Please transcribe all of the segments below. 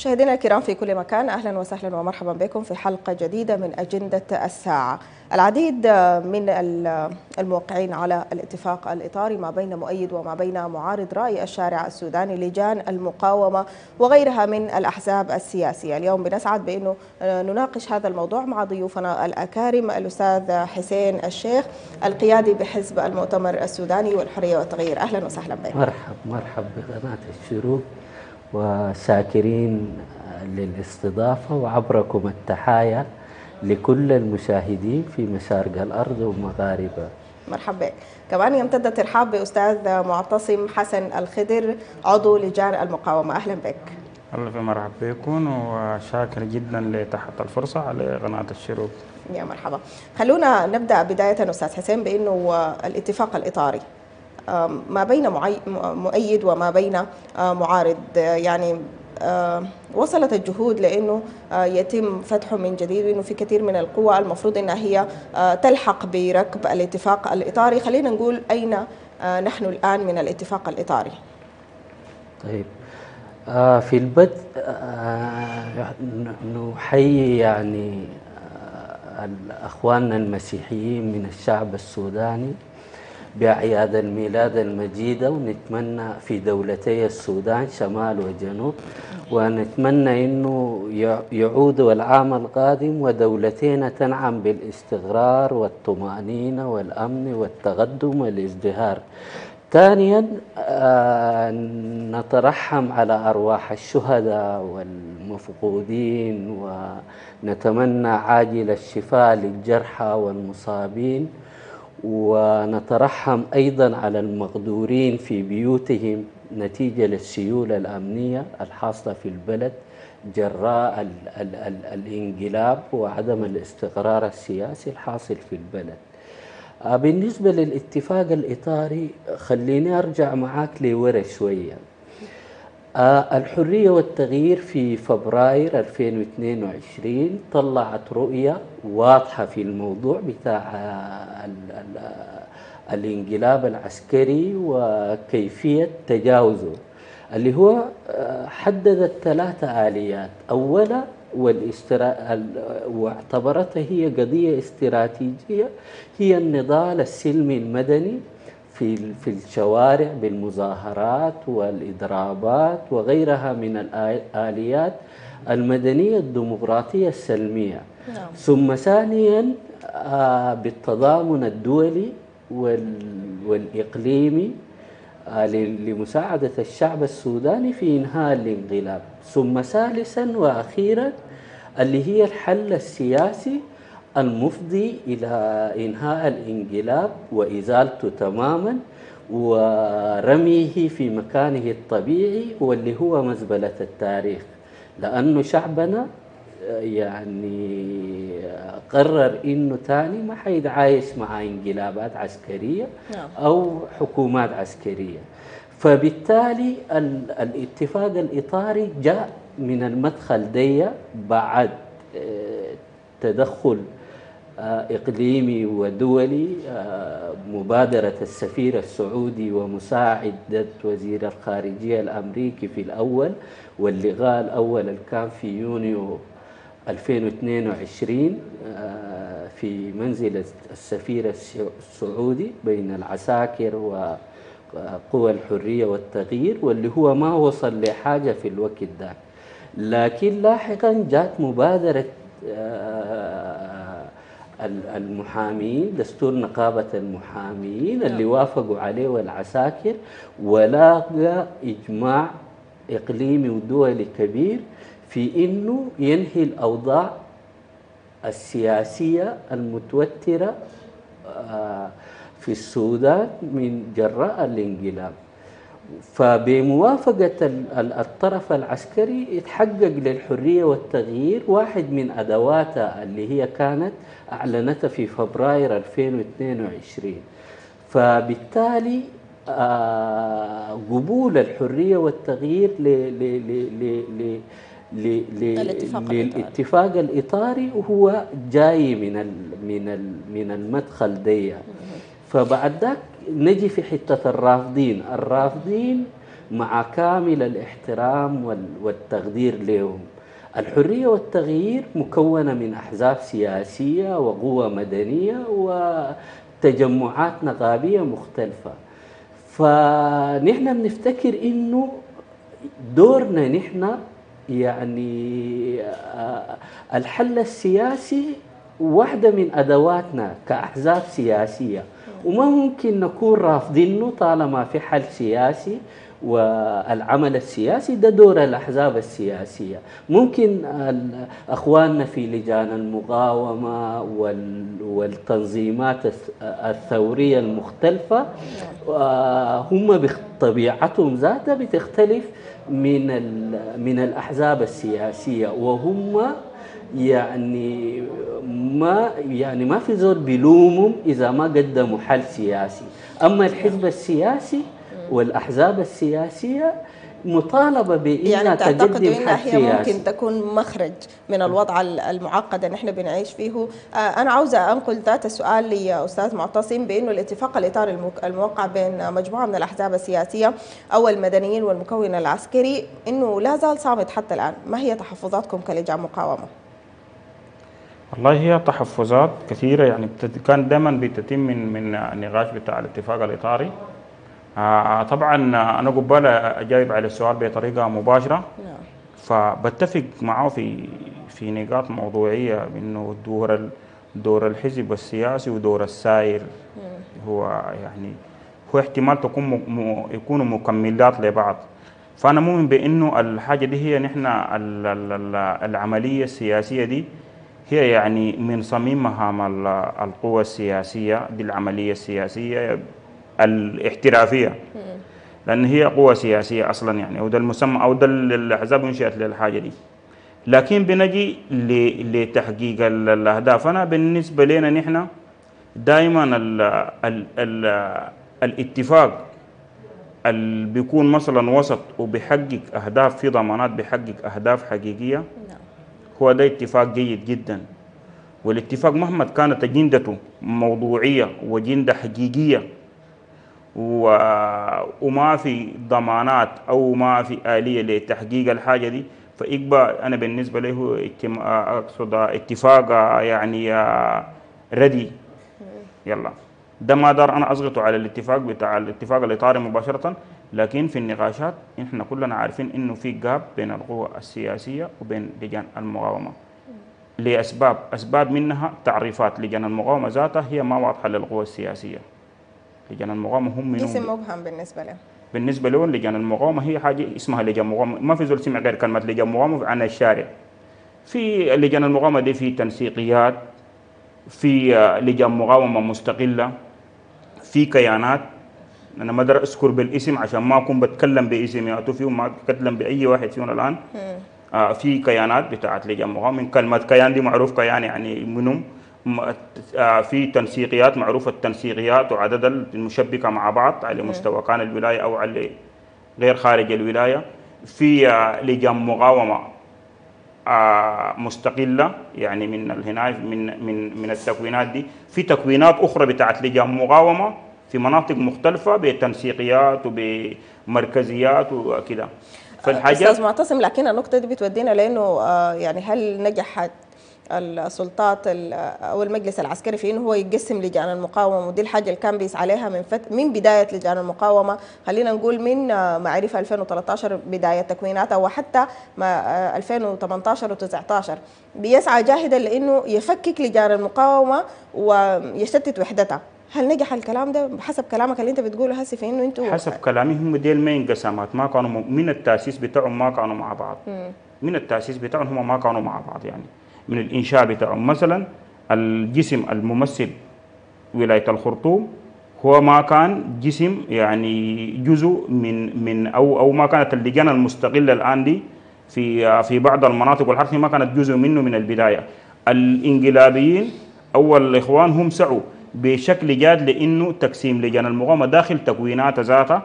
مشاهدينا الكرام في كل مكان، أهلا وسهلا ومرحبا بكم في حلقة جديدة من أجندة الساعة. العديد من الموقعين على الاتفاق الإطاري ما بين مؤيد وما بين معارض رأي الشارع السوداني، لجان المقاومة وغيرها من الأحزاب السياسية. اليوم بنسعد بأنه نناقش هذا الموضوع مع ضيوفنا الأكارم الأستاذ حسين الشيخ القيادي بحزب المؤتمر السوداني والحرية والتغيير. أهلا وسهلا بك. مرحب بقناة الشروق، وشاكرين للاستضافة، وعبركم التحايا لكل المشاهدين في مشارق الأرض ومغاربها. مرحبا بك. كمان يمتد الترحاب بأستاذ معتصم حسن الخضر عضو لجان المقاومة. أهلا بك. أهلا ومرحبا بكم، وشاكر جدا لتحت الفرصة على قناة الشروق. يا مرحبا. خلونا نبدأ بداية أستاذ حسين بأنه الاتفاق الإطاري ما بين مؤيد وما بين معارض، يعني وصلت الجهود لأنه يتم فتحه من جديد، وأنه في كثير من القوى المفروض أنها هي تلحق بركب الاتفاق الإطاري. خلينا نقول أين نحن الآن من الاتفاق الإطاري؟ طيب، في البدء نحيي يعني أخواننا المسيحيين من الشعب السوداني بأعياد الميلاد المجيدة، ونتمنى في دولتي السودان شمال وجنوب، ونتمنى أنه يعود العام القادم ودولتنا تنعم بالاستقرار والطمأنينة والأمن والتقدم والازدهار. ثانيا، نترحم على أرواح الشهداء والمفقودين، ونتمنى عاجل الشفاء للجرحى والمصابين، ونترحم أيضا على المغدورين في بيوتهم نتيجة للسيولة الأمنية الحاصلة في البلد جراء ال ال الانقلاب وعدم الاستقرار السياسي الحاصل في البلد. بالنسبة للاتفاق الإطاري، خليني أرجع معاك لورا شوية. الحرية والتغيير في فبراير 2022 طلعت رؤية واضحة في الموضوع بتاع الانقلاب العسكري وكيفية تجاوزه، اللي هو حددت 3 آليات. أولا، واعتبرتها هي قضية استراتيجية، هي النضال السلمي المدني في الشوارع بالمظاهرات والإضرابات وغيرها من الآليات المدنية الديمقراطية السلمية. ثم ثانيا، بالتضامن الدولي والإقليمي لمساعدة الشعب السوداني في إنهاء الانقلاب. ثم ثالثا وأخيرا، اللي هي الحل السياسي المفضي إلى إنهاء الانقلاب وإزالته تماما ورميه في مكانه الطبيعي، واللي هو مزبلة التاريخ، لأنه شعبنا يعني قرر إنه تاني ما حيتعايش مع انقلابات عسكرية أو حكومات عسكرية. فبالتالي الاتفاق الإطاري جاء من المدخل دي بعد تدخل إقليمي ودولي، مبادرة السفير السعودي ومساعدة وزير الخارجية الأمريكي في الأول، واللقاء الأول اللي كان في يونيو 2022 في منزل السفير السعودي بين العساكر وقوى الحرية والتغيير، واللي هو ما وصل لحاجة في الوقت ده. لكن لاحقا جاءت مبادرة المحامين، دستور نقابة المحامين اللي وافقوا عليه والعساكر، ولاقى إجماع إقليمي ودولي كبير في إنه ينهي الأوضاع السياسية المتوترة في السودان من جراء الانقلاب. فبموافقة الطرف العسكري اتحقق للحرية والتغيير واحد من أدواتها اللي هي كانت أعلنتها في فبراير 2022. فبالتالي قبول الحرية والتغيير للاتفاق الإطاري هو جاي من المدخل دي. فبعد ذاك نجي في حتة الرافضين. مع كامل الاحترام والتقدير لهم. الحرية والتغيير مكونة من أحزاب سياسية وقوى مدنية وتجمعات نقابية مختلفة، فنحن بنفتكر إنه دورنا نحن يعني الحل السياسي واحدة من أدواتنا كأحزاب سياسية، وما ممكن نكون رافضينه طالما في حل سياسي، والعمل السياسي ده دور الأحزاب السياسية. ممكن أخواننا في لجان المقاومة والتنظيمات الثورية المختلفة هم بطبيعتهم ذاتها بتختلف من الأحزاب السياسية، وهم يعني ما في زول بيلومهم إذا ما قدموا حل سياسي. أما الحزب السياسي والأحزاب السياسية مطالبة بإنها يعني تعتقدوا إنها هي ممكن تكون مخرج من الوضع المعقد اللي نحن بنعيش فيه؟ أنا عاوزة أنقل ذات السؤال لأستاذ معتصم بأنه الاتفاق الإطاري الموقع بين مجموعة من الأحزاب السياسية أو المدنيين والمكون العسكري إنه لا زال صامت حتى الآن، ما هي تحفظاتكم كلجان مقاومة؟ والله هي تحفظات كثيرة، يعني كان دائما بتتم من النقاش بتاع الاتفاق الإطاري. طبعا انا قبل اجاوب على السؤال بطريقه مباشره، فبتفق معه في نقاط موضوعيه، انه دور الحزب السياسي ودور السائر هو يعني هو احتمال يكونوا مكملات لبعض. فانا مؤمن بانه الحاجه دي هي نحن العمليه السياسيه دي هي يعني من صميم مهام القوى السياسيه دي، العمليه السياسيه الاحترافيه، لان هي قوى سياسيه اصلا يعني، او ده المسمى او ده الاحزاب انشئت للحاجه دي. لكن بنجي لتحقيق الاهداف. انا بالنسبه لنا نحن دائما الاتفاق اللي بيكون مثلا وسط وبيحقق اهداف في ضمانات، بيحقق اهداف حقيقيه، هو ده اتفاق جيد جدا. والاتفاق مهما كانت اجندته موضوعيه واجنده حقيقيه وما في ضمانات أو ما في آلية لتحقيق الحاجة دي، فإجبا أنا بالنسبة له أقصد اتفاق يعني ردي يلا. ده ما دار أنا أصغته على الاتفاق بتاع الاتفاق الإطاري مباشرة، لكن في النقاشات إحنا كلنا عارفين إنه في جاب بين القوى السياسية وبين لجان المقاومة لأسباب، أسباب منها تعريفات لجان المقاومة ذاتها هي ما واضحة للقوى السياسية. لجان المقاومة هم اسم مبهم بالنسبة لهم، بالنسبة لهم لجان المقاومة هي حاجة اسمها لجان مقاومة، ما في زول سمع غير كلمة لجان مقاومة عن الشارع. في لجان المقاومة دي في تنسيقيات، في لجان مقاومة مستقلة، في كيانات. أنا ما أقدر أذكر بالاسم عشان ما أكون بتكلم باسم ياتوا فيهم، ما أتكلم بأي واحد فيهم الآن. في كيانات بتاعت لجان مقاومة، من كلمة كيان دي معروف كيان يعني منهم. في تنسيقيات معروفة التنسيقيات وعدد المشبكة مع بعض على مستوى كان الولاية أو على غير خارج الولاية. في لجان مقاومة مستقلة يعني من هنا من التكوينات دي. في تكوينات أخرى بتاعت لجان مقاومة في مناطق مختلفة بتنسيقيات وبمركزيات وكذا. أستاذ معتصم، لكن النقطة دي بتودينا لأنه يعني هل نجحت السلطات او المجلس العسكري في انه هو يقسم لجان المقاومه، ودي الحاجه اللي كان بيسعى عليها من بدايه لجان المقاومه، خلينا نقول من معرفه 2013 بدايه تكويناتها وحتى 2018 و19 بيسعى جاهدا لانه يفكك لجان المقاومه ويشتت وحدتها. هل نجح الكلام ده حسب كلامك اللي انت بتقوله هسه في انه انتوا؟ حسب كلامي هم ديل ما انقسامات، ما كانوا من التاسيس بتاعهم ما كانوا مع بعض. من التاسيس بتاعهم هم ما كانوا مع بعض يعني من الإنشاء بتاعهم. مثلا الجسم الممثل ولاية الخرطوم هو ما كان جسم يعني جزء من أو ما كانت اللجان المستقلة الآن دي في بعض المناطق والحرف ما كانت جزء منه من البداية. الإنقلابيين أو الإخوان هم سعوا بشكل جاد لأنه تقسيم لجان المقاومة داخل تكوينات ذاتها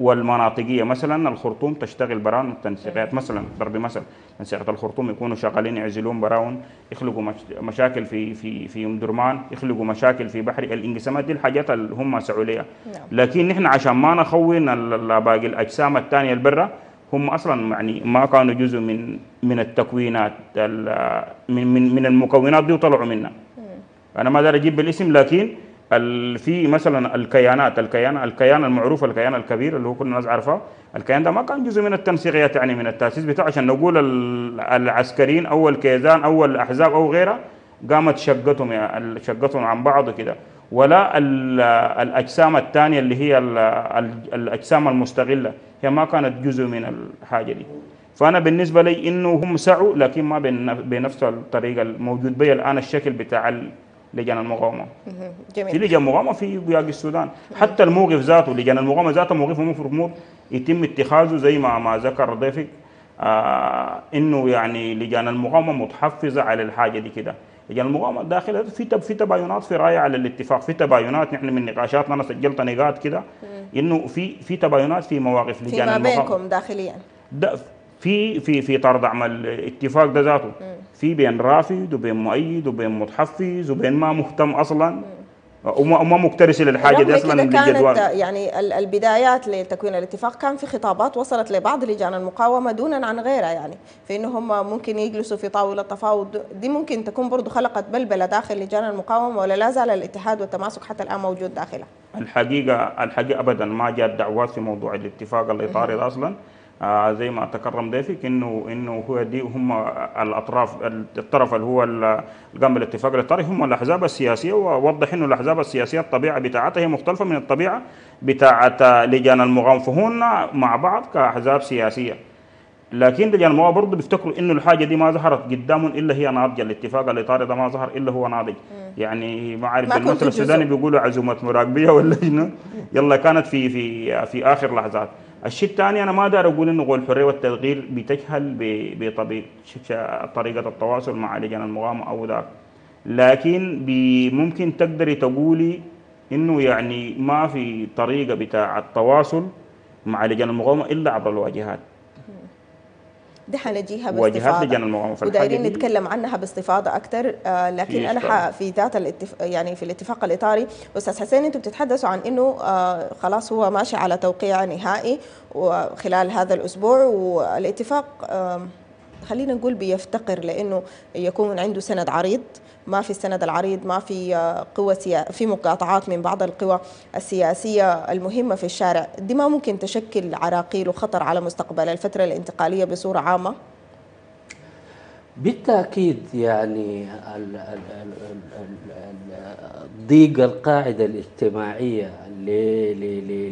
والمناطقية. مثلا الخرطوم تشتغل براون تنسيقات، مثلا ضرب مثل تنسيقات الخرطوم يكونوا شغالين يعزلون براون، يخلقوا مشاكل في ام درمان، يخلقوا مشاكل في بحر الانقسامات، دي الحاجات اللي هم سعوا لها. لكن نحن عشان ما نخون باقي الاجسام الثانية البرة، هم اصلا يعني ما كانوا جزء من التكوينات من المكونات دي وطلعوا منها. انا ما داري اجيب بالاسم، لكن في مثلا الكيان المعروف، الكيان الكبير اللي هو كل الناس عارفه، الكيان ده ما كان جزء من التنسيقيات يعني من التاسيس بتاعه. عشان نقول العسكريين او الكيزان او الاحزاب او غيرها قامت شقتهم عن بعض كده، ولا الاجسام الثانيه اللي هي الاجسام المستقله، هي ما كانت جزء من الحاجه دي. فانا بالنسبه لي انه هم سعوا، لكن ما بنفس الطريقه الموجود بها الان الشكل بتاع لجان المقاومه. جميل. في لجان مقاومه في باقي السودان، حتى الموقف ذاته لجان المقاومه ذاته موقفهم المفروض يتم اتخاذه زي ما ذكر ضيفك، انه يعني لجان المقاومه متحفظه على الحاجه دي كده. لجان المقاومه داخل في تباينات في رايه على الاتفاق، في تباينات، نحن من نقاشاتنا انا سجلت نقاط كده انه في تباينات في مواقف لجان المقاومه فيما بينكم داخليا، في طرد عمل الاتفاق ده ذاته، في بين رافض وبين مؤيد وبين متحفز وبين ما مهتم اصلا وما مكترث للحاجه دي اصلا بالجدول. يعني البدايات لتكوين الاتفاق كان في خطابات وصلت لبعض لجان المقاومه دونا عن غيرها، يعني في ان هم ممكن يجلسوا في طاوله تفاوض، دي ممكن تكون برضه خلقت بلبله داخل لجان المقاومه، ولا لا زال الاتحاد والتماسك حتى الان موجود داخلها؟ الحقيقه ابدا ما جاءت دعوات في موضوع الاتفاق اللي طارد اصلا. زي ما تكرم ضيفك انه هو دي هم الطرف اللي هو قام بالاتفاق الاطاري هم الاحزاب السياسيه، ووضح انه الاحزاب السياسيه الطبيعه بتاعتها هي مختلفه من الطبيعه بتاعه لجان المقاومه، فهن مع بعض كاحزاب سياسيه. لكن لجان المقاومه برضه بيفتكروا انه الحاجه دي ما ظهرت قدامهم الا هي ناضجه، الاتفاق الاطاري ده ما ظهر الا هو ناضج. يعني ما عارف بالمثل السوداني بيقولوا عزومه مراقبيه ولا شنو، يلا كانت في في في اخر لحظات. الشيء الثاني انا ما داير اقول انه الحريه والتغيير بتجهل بطريقه التواصل مع لجان المقاومه او ذاك، لكن ممكن تقدري تقولي انه يعني ما في طريقه بتاع التواصل مع لجان المقاومه الا عبر الواجهات. دي حنجيها باستفاضه ودايرين نتكلم عنها باستفاضه اكثر، لكن انا في ذات يعني في الاتفاق الاطاري استاذ حسين، انتم بتتحدثوا عن انه خلاص هو ماشي على توقيع نهائي وخلال هذا الاسبوع، والاتفاق خلينا نقول بيفتقر لانه يكون عنده سند عريض، ما في السند العريض، ما في قوة في مقاطعات من بعض القوى السياسية المهمة في الشارع، دي ما ممكن تشكل عراقيل وخطر على مستقبل الفترة الانتقالية بصورة عامة؟ بالتأكيد، يعني ضيق القاعدة الاجتماعية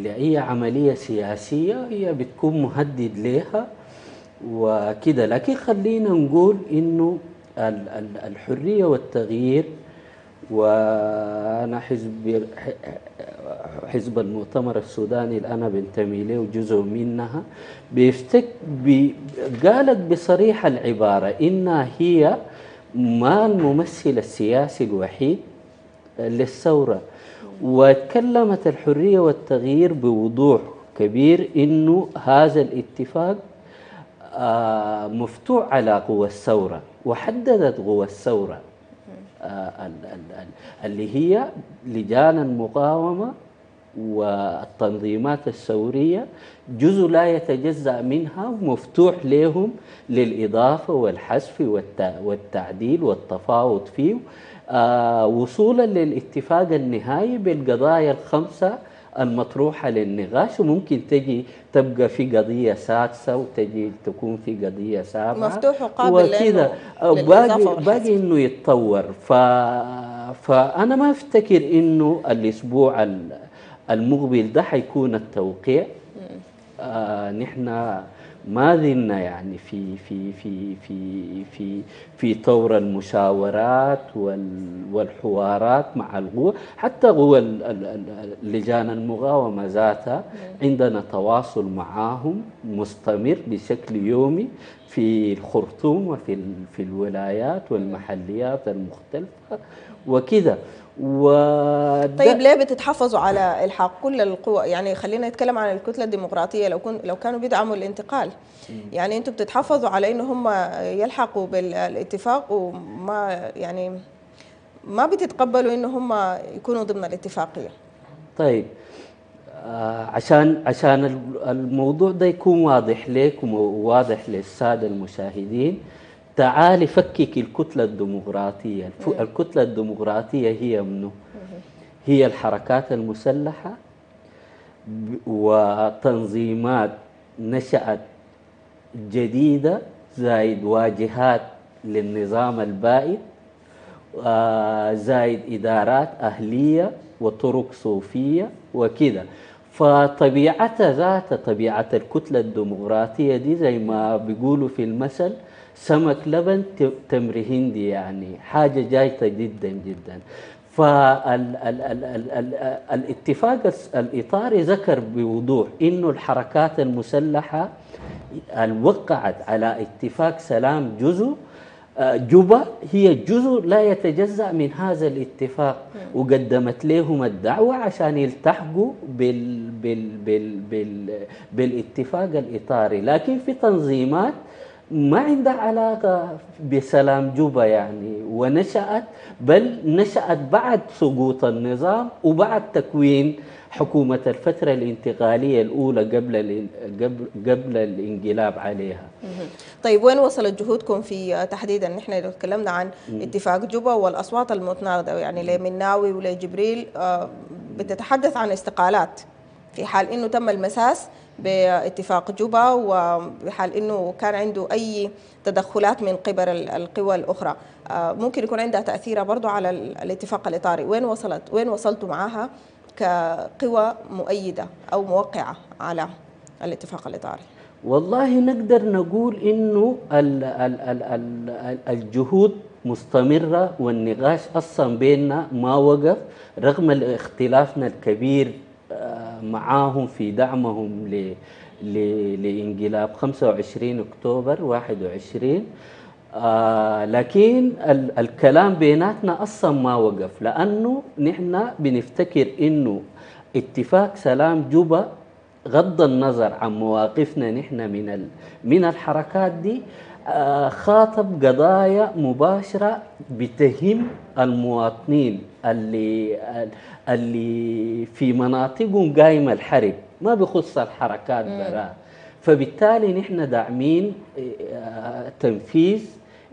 لأي عملية سياسية هي بتكون مهدد لها وكده. لكن خلينا نقول إنه الحرية والتغيير، وأنا حزب المؤتمر السوداني اللي أنا بنتمي له جزء منها، قالت بصريح العبارة إنها هي ما الممثل السياسي الوحيد للثورة، وتكلمت الحرية والتغيير بوضوح كبير إنه هذا الاتفاق مفتوح على قوى الثورة، وحددت قوى الثورة اللي هي لجان المقاومة والتنظيمات الثورية، جزء لا يتجزأ منها ومفتوح لهم للإضافة والحذف والتعديل والتفاوض فيه، وصولا للاتفاق النهائي بالقضايا الخمسة المطروحة للنقاش، وممكن تبقى في قضية سادسة وتجي تكون في قضية سابعة مفتوح وقابل وكذا، باقي انه يتطور. فانا ما افتكر انه الاسبوع المقبل ده حيكون التوقيع. نحن ما زلنا يعني في في في في في في طور المشاورات والحوارات مع القوى، حتى قوى لجان المقاومة ذاتها عندنا تواصل معهم مستمر بشكل يومي في الخرطوم وفي الولايات والمحليات المختلفة وكذا. طيب ليه بتتحفظوا على الحاق كل القوى؟ يعني خلينا نتكلم عن الكتلة الديمقراطية، لو كانوا بيدعموا الانتقال يعني انتم بتتحفظوا على انه هم يلحقوا بالاتفاق وما يعني ما بتتقبلوا انه هم يكونوا ضمن الاتفاقية. طيب عشان الموضوع ده يكون واضح لكم وواضح للسادة المشاهدين، تعالي فكك الكتلة الديمقراطية. الكتلة الديمقراطية هي منه؟ هي الحركات المسلحة وتنظيمات نشأت جديدة زائد واجهات للنظام البائد زائد إدارات أهلية وطرق صوفية وكذا. فطبيعتها ذات طبيعة الكتلة الديمقراطية دي زي ما بيقولوا في المثل سمك لبن تمر هندي، يعني حاجة جاية جدا جدا. فالاتفاق الإطاري ذكر بوضوح إنه الحركات المسلحة وقعت على اتفاق سلام جوبا هي جزء لا يتجزأ من هذا الاتفاق، وقدمت لهم الدعوة عشان يلتحقوا بالاتفاق الإطاري. لكن في تنظيمات ما عندها علاقة بسلام جوبا يعني، ونشأت بل نشأت بعد سقوط النظام وبعد تكوين حكومة الفترة الانتقالية الأولى قبل الانقلاب عليها. طيب وين وصلت جهودكم في تحديدا؟ نحن لو تكلمنا عن اتفاق جوبا والأصوات المتناقضة يعني لمناوي ولجبريل بتتحدث عن استقالات في حال إنه تم المساس باتفاق جوبا، وبحال إنه كان عنده أي تدخلات من قبل القوى الأخرى ممكن يكون عندها تأثير برضو على الاتفاق الإطاري. وين وصلتوا معها كقوى مؤيدة أو موقعة على الاتفاق الإطاري؟ والله نقدر نقول إنه الجهود مستمرة والنقاش أصلا بيننا ما وقف رغم اختلافنا الكبير معاهم في دعمهم لانقلاب 25 أكتوبر 21. لكن الكلام بيناتنا أصلا ما وقف، لأنه نحن بنفتكر إنه اتفاق سلام جوبا غض النظر عن مواقفنا نحن من الحركات دي خاطب قضايا مباشرة بتهم المواطنين اللي في مناطقهم قايمة الحرب، ما بخص الحركات برا. فبالتالي نحن داعمين تنفيذ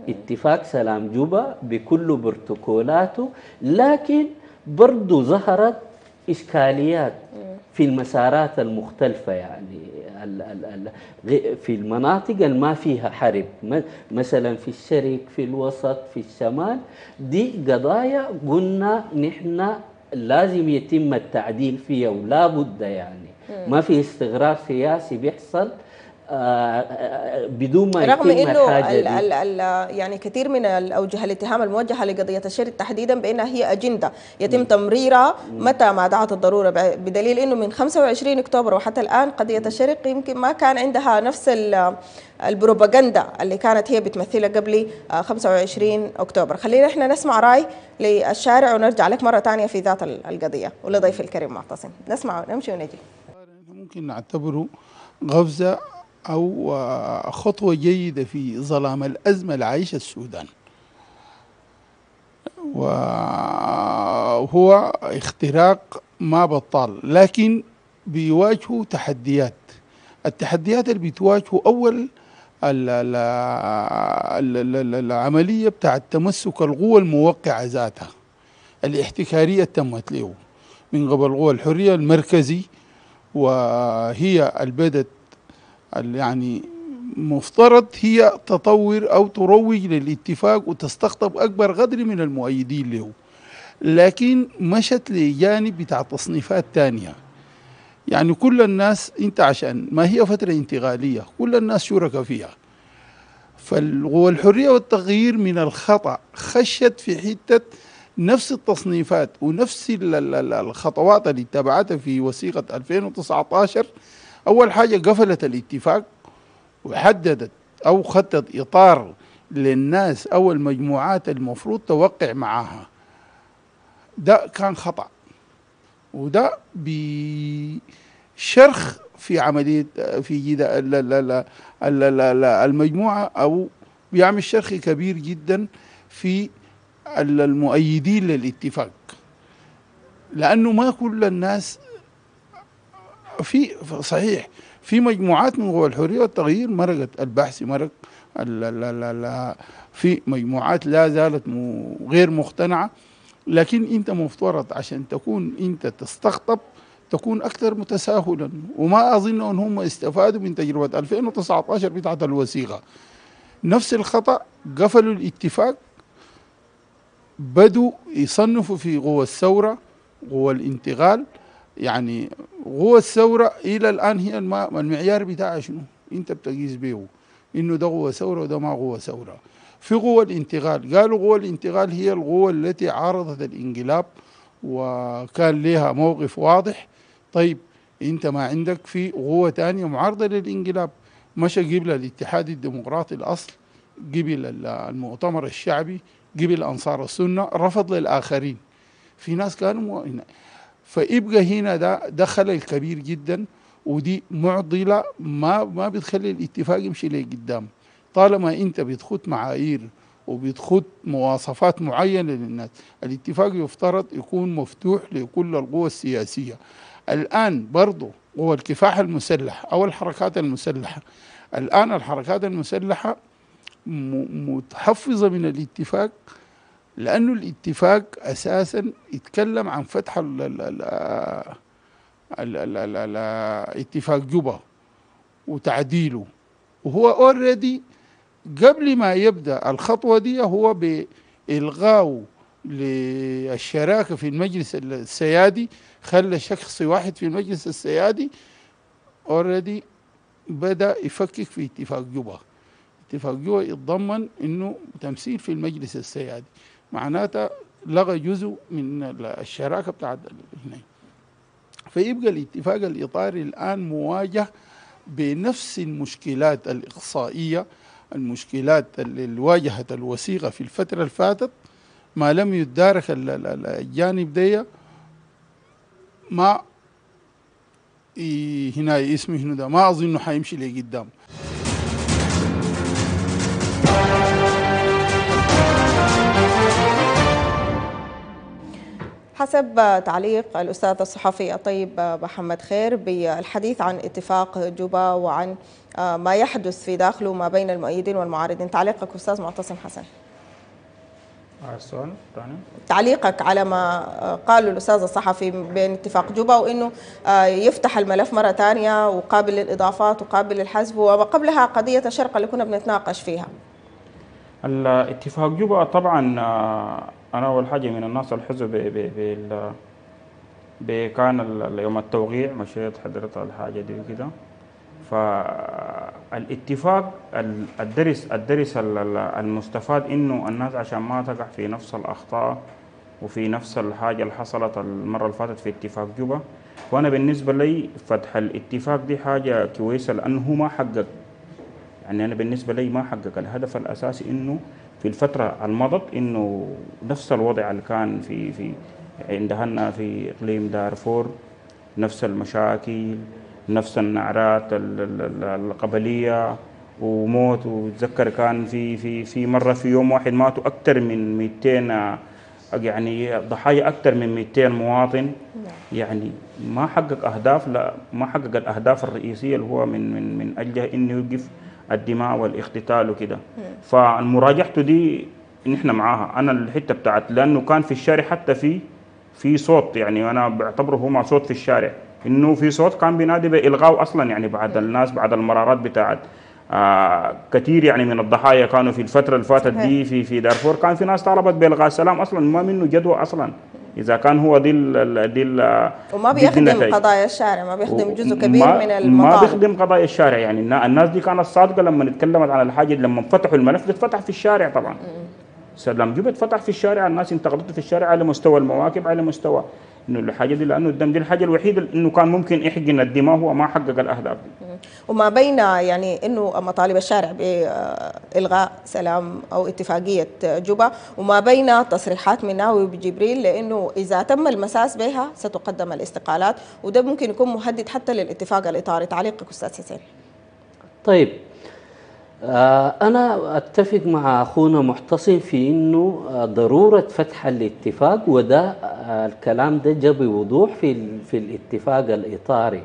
اتفاق سلام جوبا بكل بروتوكولاته، لكن برضو ظهرت إشكاليات في المسارات المختلفة يعني في المناطق اللي ما فيها حرب، مثلا في الشرق، في الوسط، في الشمال. دي قضايا قلنا نحن لازم يتم التعديل فيها ولا بد يعني، ما في استغرار سياسي بيحصل بدون ما رغم انه يعني كثير من الاوجه الاتهام الموجهه لقضيه الشريط تحديدا بانها هي اجنده يتم تمريرها متى ما دعت الضروره، بدليل انه من 25 اكتوبر وحتى الان قضيه الشريط يمكن ما كان عندها نفس البروباغندا اللي كانت هي بتمثلها قبل 25 اكتوبر. خلينا احنا نسمع راي للشارع ونرجع لك مره ثانيه في ذات القضيه ولضيف الكريم معتصم. نسمع ونمشي ونجي. ممكن نعتبره غفزه أو خطوة جيدة في ظلام الأزمة اللي عايشها السودان، وهو اختراق ما بطال، لكن بيواجهوا تحديات. التحديات اللي بتواجهوا أول العملية بتاعت تمسك القوى الموقعة ذاتها، الاحتكارية تمت له من قبل قوى الحرية المركزي، وهي البدت يعني مفترض هي تطور أو تروج للاتفاق وتستقطب أكبر قدر من المؤيدين له، لكن مشت لجانب بتاع تصنيفات تانية. يعني كل الناس انت عشان ما هي فترة انتقالية كل الناس شركة فيها، والحرية والتغيير من الخطأ خشت في حتة نفس التصنيفات ونفس الخطوات اللي اتبعتها في وثيقة 2019. أول حاجة قفلت الاتفاق وحددت أو خطط إطار للناس أو المجموعات المفروض توقع معاها، ده كان خطأ، وده بشرخ في عملية في المجموعة، أو بيعمل شرخ كبير جدا في المؤيدين للاتفاق، لأنه ما كل الناس في صحيح. في مجموعات من قوى الحرية والتغيير مرقت، البحث مرق، في مجموعات لا زالت غير مقتنعة، لكن أنت مفترض عشان تكون أنت تستقطب تكون أكثر متساهلا، وما أظن أن هم استفادوا من تجربة 2019 بتاعة الوثيقة. نفس الخطأ، قفلوا الاتفاق، بدوا يصنفوا في قوى الثورة، قوى الانتقال. يعني قوى الثورة إلى الآن هي المعيار بتاعها شنو؟ أنت بتقيس بيه إنه ده قوة ثورة وده ما قوة ثورة. في قوى الانتقال، قالوا قوى الانتقال هي القوة التي عارضت الانقلاب وكان لها موقف واضح. طيب أنت ما عندك في قوة تانية معارضة للانقلاب، مشى قبل الاتحاد الديمقراطي الأصل، قبل المؤتمر الشعبي، قبل أنصار السنة، رفض للآخرين، في ناس كانوا فيبقى هنا ده خلل كبير جدا، ودي معضلة ما بتخلي الاتفاق يمشي لقدام. طالما انت بتخط معايير وبتخط مواصفات معينة للناس، الاتفاق يفترض يكون مفتوح لكل القوى السياسية. الآن برضو قوى الكفاح المسلح أو الحركات المسلحة، الآن الحركات المسلحة متحفظة من الاتفاق، لأنه الاتفاق أساسا يتكلم عن فتح اتفاق جوبا وتعديله، وهو اوريدي قبل ما يبدأ الخطوة دي هو بإلغاء للشراكة في المجلس السيادي، خلى شخص واحد في المجلس السيادي اوريدي بدأ يفكك في اتفاق جوبا. اتفاق جوبا يتضمن إنه تمثيل في المجلس السيادي، معناته لغى جزء من الشراكة بتاعت الاثنين. فيبقى الاتفاق الإطاري الآن مواجه بنفس المشكلات الإقصائية، المشكلات اللي واجهت الوثيقة في الفترة اللي فاتت. ما لم يدارك الجانب دي ما هنا اسمه هنا ده ما أظنه حيمشي لقدام. حسب تعليق الأستاذ الصحفي الطيب محمد خير بالحديث عن اتفاق جوبا وعن ما يحدث في داخله ما بين المؤيدين والمعارضين، تعليقك أستاذ معتصم حسن. تعليقك على ما قاله الأستاذ الصحفي بين اتفاق جوبا وأنه يفتح الملف مرة ثانية وقابل للإضافات وقابل للحذف، وقبلها قضية الشرق اللي كنا بنتناقش فيها. الاتفاق جوبا طبعا أنا أول حاجة من الناس الحزب كان يوم التوقيع مشيت حضرت الحاجة دي وكده. فالاتفاق الدرس المستفاد إنه الناس عشان ما تقع في نفس الأخطاء وفي نفس الحاجة اللي حصلت المرة اللي فاتت في اتفاق جوبا. وأنا بالنسبة لي فتح الاتفاق دي حاجة كويسة، لأنه ما حقق، يعني أنا بالنسبة لي ما حقق الهدف الأساسي إنه في الفترة المضت إنه نفس الوضع اللي كان في عندنا في إقليم دارفور، نفس المشاكل، نفس النعرات القبلية وموت. وتذكر كان في مرة في يوم واحد ماتوا أكثر من 200، يعني ضحايا أكثر من 200 مواطن. يعني ما حقق أهداف، لا ما حقق الأهداف الرئيسية اللي هو من أجلها إنه يوقف الدماء والاقتتال وكده. فمراجعته دي نحن معاها. انا الحته بتاعت لانه كان في الشارع حتى في صوت، يعني انا بعتبره هو مع صوت في الشارع، انه في صوت كان بينادي بالغاء اصلا. يعني بعد الناس بعد المرارات بتاعت كثير يعني من الضحايا كانوا في الفتره اللي فاتت دي في دارفور، كان في ناس طالبت بالغاء السلام اصلا، ما منه جدوى اصلا. إذا كان هو وما بيخدم قضايا الشارع، ما بيخدم جزء كبير من المطالب، ما بيخدم قضايا الشارع. يعني الناس دي كانت صادقة لما اتكلمت عن الحاجة، لما فتحوا الملف ده اتفتح في الشارع طبعا. سلام جوبا اتفتح في الشارع، الناس انتقدته في الشارع على مستوى المواكب، على مستوى انه الحاجه دي، لانه الدم دي الحاجه الوحيده انه كان ممكن يحقن الدماء هو ما حقق الاهداف دي. وما بين يعني انه مطالب الشارع بالغاء سلام او اتفاقيه جوبا، وما بين تصريحات من ناوي بجبريل لانه اذا تم المساس بها ستقدم الاستقالات، وده ممكن يكون مهدد حتى للاتفاق الاطاري. تعليقك استاذ حسين؟ طيب، أنا أتفق مع أخونا محتصم في أنه ضرورة فتح الاتفاق، وده الكلام ده جاء بوضوح في الاتفاق الإطاري.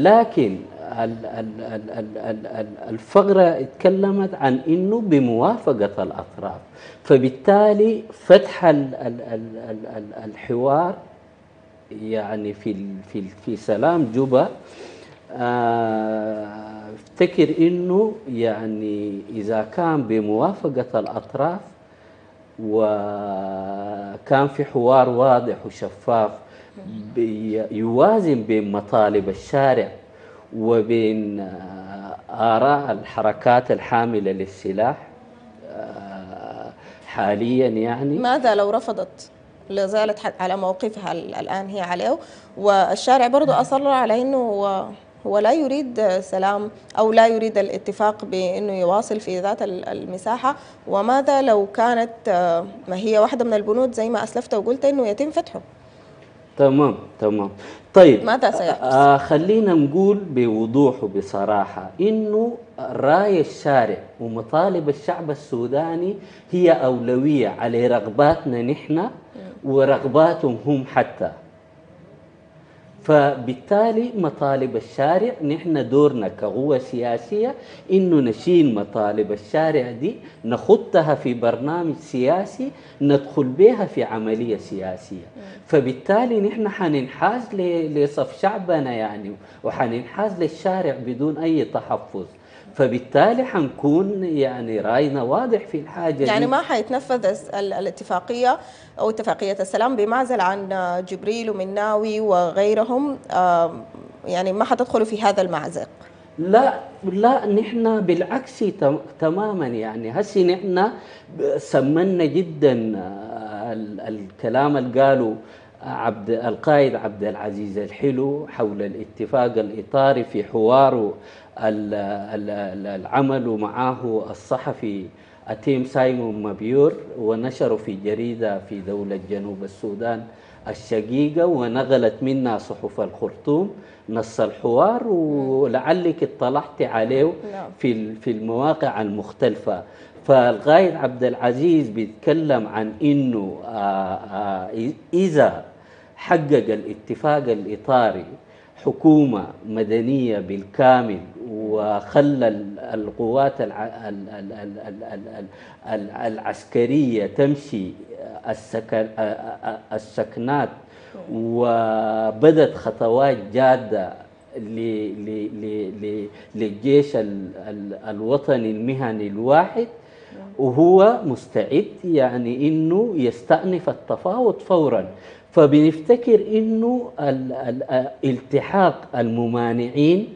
لكن الفقرة اتكلمت عن أنه بموافقة الأطراف، فبالتالي فتح الحوار يعني في سلام جوبا. افتكر انه يعني اذا كان بموافقه الاطراف وكان في حوار واضح وشفاف يوازن بين مطالب الشارع وبين اراء الحركات الحامله للسلاح حاليا. يعني ماذا لو رفضت؟ لا زالت على موقفها الان هي عليه، والشارع برضه اصر على انه هو لا يريد سلام أو لا يريد الاتفاق بأنه يواصل في ذات المساحة. وماذا لو كانت ما هي واحدة من البنود زي ما أسلفت وقلت أنه يتم فتحه؟ تمام. طيب ماذا سيحدث؟ خلينا نقول بوضوح وبصراحة أنه رأي الشارع ومطالب الشعب السوداني هي أولوية على رغباتنا نحن ورغباتهم هم حتى. فبالتالي مطالب الشارع نحن دورنا كقوة سياسية إنه نشيل مطالب الشارع دي، نخطها في برنامج سياسي، ندخل بها في عملية سياسية. فبالتالي نحن حننحاز لصف شعبنا يعني، وحننحاز للشارع بدون أي تحفظ. فبالتالي حنكون يعني راينا واضح في الحاجه يعني دي. ما حيتنفذ الاتفاقيه او اتفاقيه السلام بمعزل عن جبريل ومناوي وغيرهم، يعني ما حتدخلوا في هذا المأزق. لا نحن بالعكس تماما. يعني هسي نحن سمنا جدا الكلام اللي قالوا القائد عبد العزيز الحلو حول الاتفاق الإطاري في حواره العمل معه الصحفي أتيم سايمون مبيور، ونشره في جريدة في دولة جنوب السودان الشقيقة، ونقلت منها صحف الخرطوم نص الحوار، ولعلك اطلعت عليه في المواقع المختلفة. فالقائد عبد العزيز بيتكلم عن انه اذا حقق الاتفاق الاطاري حكومه مدنيه بالكامل وخلى القوات العسكريه تمشي السكنات وبدت خطوات جاده للجيش الوطني المهني الواحد، وهو مستعد يعني انه يستأنف التفاوض فورا. فبنفتكر انه الالتحاق الممانعين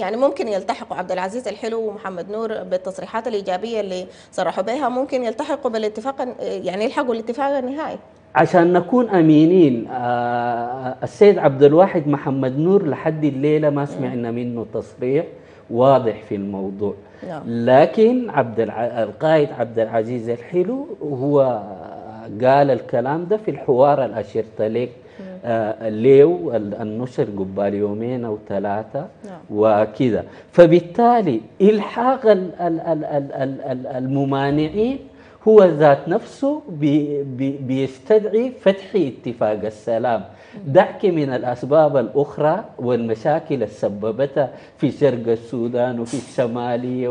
يعني ممكن يلتحقوا عبد العزيز الحلو ومحمد نور بالتصريحات الايجابيه اللي صرحوا بها، ممكن يلتحقوا بالاتفاق يعني يلحقوا الاتفاق النهائي عشان نكون امينين. السيد عبد الواحد محمد نور لحد الليله ما سمعنا منه تصريح واضح في الموضوع. لكن القائد عبد العزيز الحلو هو قال الكلام ده في الحوار اللي أشرت لك ليو النشر قبال يومين أو ثلاثة وكذا. فبالتالي إلحاق الممانعين هو ذات نفسه بيستدعي فتح اتفاق السلام. دعك من الأسباب الأخرى والمشاكل سببتها في شرق السودان وفي الشمالية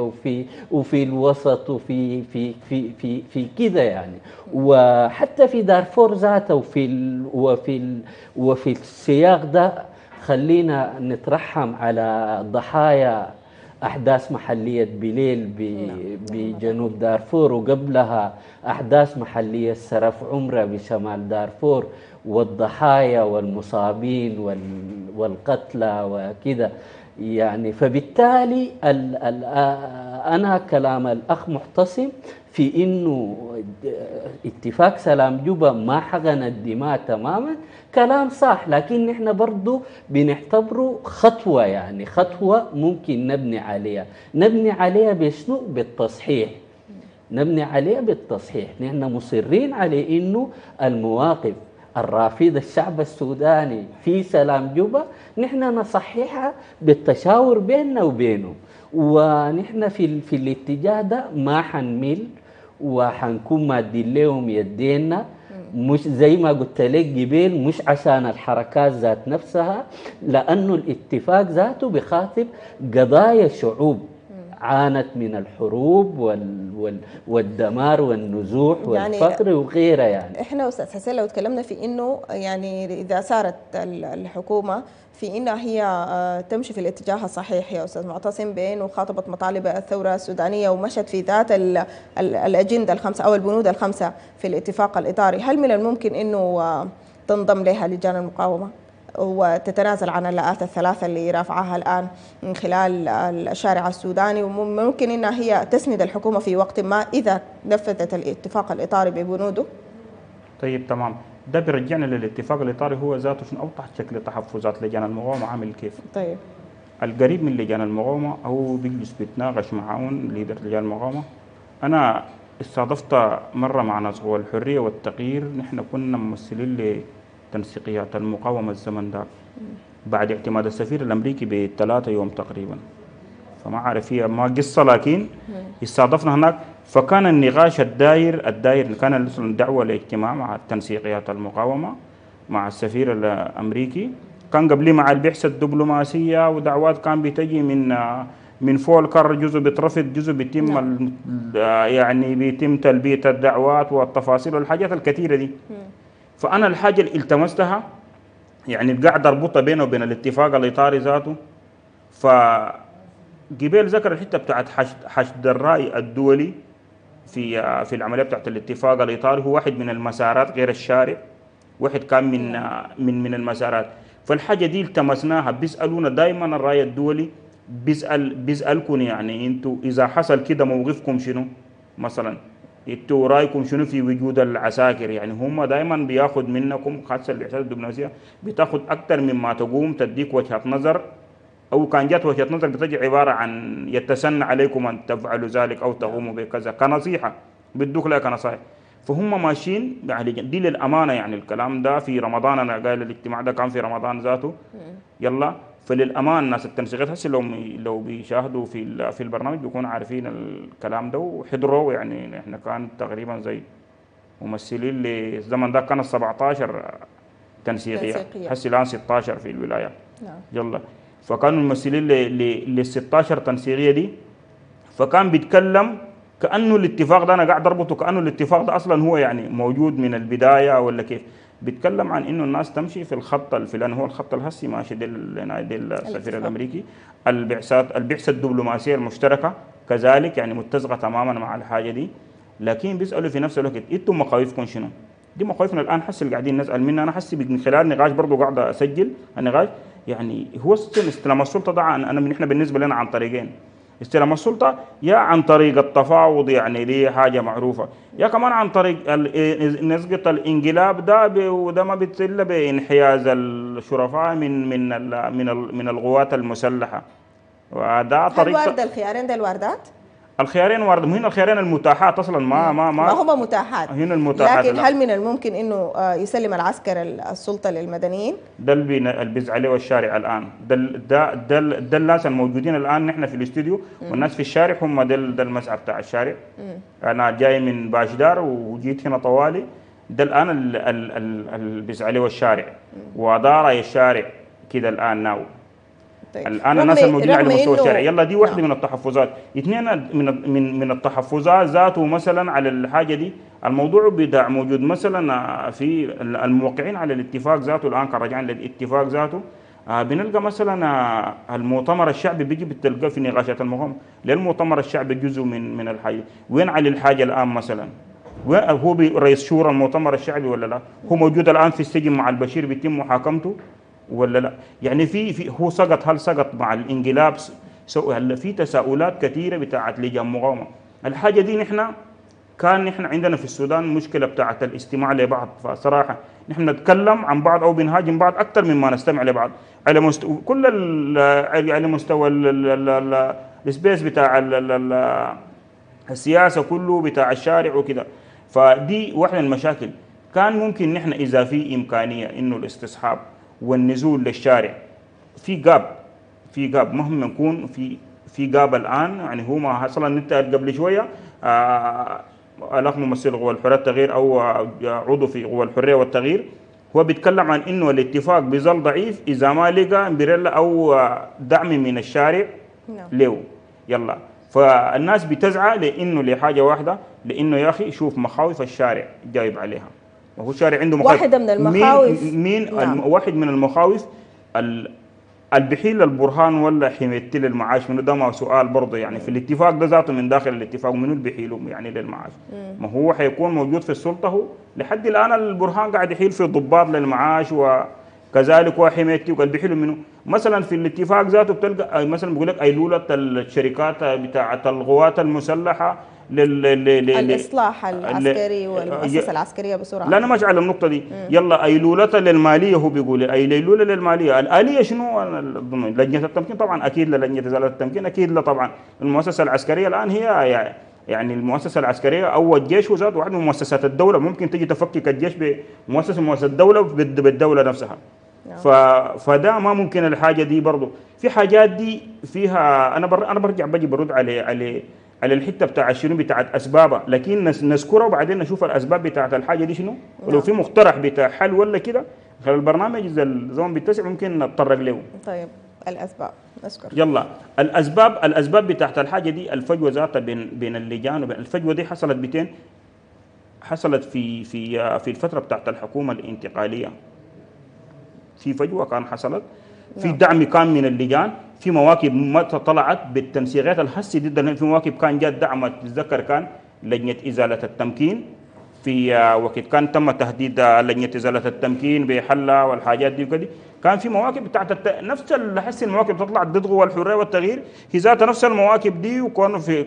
وفي الوسط وفي في في في في كذا يعني، وحتى في دارفور ذاته وفي السياق ده خلينا نترحم على ضحايا أحداث محلية بليل بجنوب دارفور، وقبلها أحداث محلية سرف عمرة بشمال دارفور، والضحايا والمصابين والقتلى وكذا. يعني فبالتالي أنا كلام الأخ محتصم في إنه اتفاق سلام جوبا ما حقن الدماء تماما كلام صح، لكن نحن برضو بنعتبره خطوة، يعني خطوة ممكن نبني عليها. نبني عليها بشنو؟ بالتصحيح. نبني عليها بالتصحيح. نحن مصرين على إنه المواقف الرافض الشعب السوداني في سلام جوبا نحن نصححها بالتشاور بيننا وبينه، ونحن في الاتجاه ده ما حنمل وحنكون مادين لهم يدينا. مش زي ما قلت لك جبال، مش عشان الحركات ذات نفسها، لأنه الاتفاق ذاته بخاطب قضايا شعوب عانت من الحروب والدمار والنزوح والفقر يعني وغيره. يعني احنا استاذ حسين لو اتكلمنا في انه يعني اذا سارت الحكومه في انها هي تمشي في الاتجاه الصحيح يا استاذ معتصم بين وخاطبت مطالب الثوره السودانيه ومشت في ذات الاجنده الخمسه او البنود الخمسه في الاتفاق الاطاري، هل من الممكن انه تنضم لها لجان المقاومه وتتنازل عن اللاءات الثلاثة اللي رافعها الآن من خلال الشارع السوداني، وممكن أنها هي تسند الحكومة في وقت ما إذا نفذت الاتفاق الإطاري ببنوده؟ طيب تمام، ده بيرجعنا للاتفاق الإطاري هو ذاته شنو أوضح شكل تحفظات لجان المقاومة عامل كيف؟ طيب القريب من لجان المقاومة هو بيجلس بيتناقش معاون ليدر لجان المقاومة. أنا استضفت مرة مع ناس هو الحرية والتغيير، نحن كنا ممثلين ل تنسيقيات المقاومة الزمن ده بعد اعتماد السفير الأمريكي ب3 يوم تقريبا، فما عارف هي ما قصة، لكن استضفنا هناك. فكان النقاش الداير كان دعوة لاجتماع مع تنسيقيات المقاومة مع السفير الأمريكي، كان قبليه مع البعثة الدبلوماسية ودعوات كان بتجي من فوق القارة، جزء بيترفض جزء بيتم يعني بيتم تلبية الدعوات والتفاصيل والحاجات الكثيرة دي. فأنا الحاجة اللي التمستها يعني قاعد أربطها بينه وبين الاتفاق الإطاري ذاته. فجبال ذكر الحتة بتاعت حشد الرأي الدولي في العملية بتاعت الاتفاق الإطاري، هو واحد من المسارات غير الشارع، واحد كان من المسارات. فالحاجة دي التمسناها، بيسألونا دائما الرأي الدولي بيسألكم يعني أنتوا إذا حصل كده موقفكم شنو؟ مثلا انتوا رايكم شنو في وجود العساكر؟ يعني هم دائما بياخذ منكم خاصه البعثات الدبلوماسيه بتاخذ اكثر مما تقوم تديك وجهه نظر، او كان جات وجهه نظر بتجي عباره عن يتسنى عليكم ان تفعلوا ذلك او تقوموا بكذا كنصيحه، بيدوك لها كنصائح. فهم ماشيين دي للامانه، يعني الكلام ده في رمضان، انا قايل الاجتماع ده كان في رمضان ذاته. يلا فللأمان ناس التنسيقات هسه لو بيشاهدوا في البرنامج بيكونوا عارفين الكلام ده وحضروا. يعني احنا كان تقريبا زي ممثلين للزمن ده كان 17 تنسيقية، هسه الآن 16 في الولايات. نعم يلا فكانوا ممثلين لل 16 تنسيقية دي، فكان بيتكلم كأنه الاتفاق ده، أنا قاعد أربطه كأنه الاتفاق ده أصلا هو يعني موجود من البداية ولا كيف. بيتكلم عن انه الناس تمشي في الخط الفلاني، هو الخط الهسي ماشي ديل السفير الامريكي، البعثه الدبلوماسيه المشتركه كذلك يعني متزقه تماما مع الحاجه دي. لكن بيسالوا في نفس الوقت انتم مخاوفكم شنو؟ دي مخاوفنا الان حسي اللي قاعدين نسال منها. انا حسي من خلال نقاش برضه قاعد اسجل النقاش، يعني هو استلام السلطه ده انا من احنا بالنسبه لنا عن طريقين، استلام السلطه يا عن طريق التفاوض يعني دي حاجه معروفه، يا كمان عن طريق نسقط الانقلاب ده، وده ما بيتسلى بانحياز الشرفاء من من ال من ال من القوات المسلحه. وده طريق. هل وارد الخيارين ده الواردات؟ الخيارين وارد، هنا الخيارين المتاحات اصلا ما هما متاحات هنا المتاحات. لكن هل من الممكن انه يسلم العسكر السلطه للمدنيين؟ ده اللي بيزعل عليه الشارع الان، ده الناس الموجودين الان نحن في الاستوديو والناس في الشارع هم ده المسعى بتاع الشارع. انا جاي من باشدار وجيت هنا طوالي، ده الان اللي بيزعل عليه الشارع ودار الشارع كده الان ناوي. طيب. الان الناس الموجودين على مستوى الشارع يلا دي واحده من التحفظات. اثنين من التحفظات ذاته مثلا على الحاجه دي الموضوع بدع موجود مثلا في الموقعين على الاتفاق ذاته الان كرجعا للاتفاق ذاته. بنلقى مثلا المؤتمر الشعبي بيجي بتلقى في نقاشات المقاومه، لان المؤتمر الشعبي جزء من الحاجه. وين على الحاجه الان مثلا؟ هو رئيس شورى المؤتمر الشعبي ولا لا؟ هو موجود الان في السجن مع البشير بيتم محاكمته ولا لا؟ يعني في هو سقط، هل سقط مع الانقلاب؟ هلا في تساؤلات كثيره بتاعت لجان المقاومه. الحاجه دي نحن كان نحن عندنا في السودان مشكله بتاعت الاستماع لبعض، فصراحه نحن نتكلم عن بعض او بنهاجم بعض اكثر مما نستمع لبعض على مستوى كل على مستوى السبيس بتاع السياسه كله بتاع الشارع وكده. فدي واحده من المشاكل. كان ممكن نحن اذا في امكانيه انه الاستصحاب والنزول للشارع في جاب، مهما يكون في جاب الان. يعني هو ما اصلا انت قبل شويه الاخ ممثل قوى الحريه والتغيير او عضو في قوى الحريه والتغيير هو بيتكلم عن انه الاتفاق بيظل ضعيف اذا ما لقى بريلا او دعم من الشارع له. يلا فالناس بتزعى لانه لحاجه واحده، لانه يا اخي شوف مخاوف الشارع جايب عليها، وهو الشارع عنده مخاوف. واحده من المخاوف واحد من المخاوف البحيل البرهان ولا حميت للمعاش منه، ده ما سؤال برضه يعني في الاتفاق ده ذاته من داخل الاتفاق منو البحيل يعني للمعاش؟ ما هو حيكون موجود في السلطه. هو لحد الان البرهان قاعد يحيل في الضباط للمعاش وكذلك وحميتي وقال بيحيلوا منه. مثلا في الاتفاق ذاته بتلقى مثلا بيقول لك ايلوله الشركات بتاعه القوات المسلحه الاصلاح العسكري والمؤسسه العسكريه بسرعه. لا انا ماشي على النقطه دي. يلا ايلوله للماليه، هو بيقول ايلوله للماليه، الاليه شنو؟ لجنه التمكين طبعا اكيد، لجنه ازاله التمكين اكيد، لا طبعا المؤسسه العسكريه الان هي يعني المؤسسه العسكريه او الجيش وزاد واحد من مؤسسات الدوله، ممكن تجي تفكك الجيش بمؤسسه مؤسسه الدوله بالدوله نفسها. فده ما ممكن الحاجه دي برضه. في حاجات دي فيها انا برجع باجي برد على الحته بتاع شنو بتاعت اسبابها، لكن نذكرها وبعدين نشوف الاسباب بتاعت الحاجه دي شنو، ولو في مقترح بتاع حل ولا كده خلال البرنامج اذا الزمن بيتسع ممكن نتطرق له. طيب الاسباب نشكر. يلا الاسباب بتاعت الحاجه دي، الفجوه ذاتها بين اللجان الفجوه دي حصلت بتين، حصلت في في في الفتره بتاعت الحكومه الانتقاليه. في فجوه كان حصلت، في دعم كان من اللجان، في مواكب ما طلعت بالتنسيقات الحسي ضد، في مواكب كان جات دعم. تتذكر كان لجنه ازاله التمكين في وقت كان تم تهديد لجنه ازاله التمكين بحلة والحاجات دي وكده، كان في مواكب بتاعت نفس الحسي، المواكب تطلع ضد قوى الحريه والتغيير هي ذات نفس المواكب دي. وكانوا في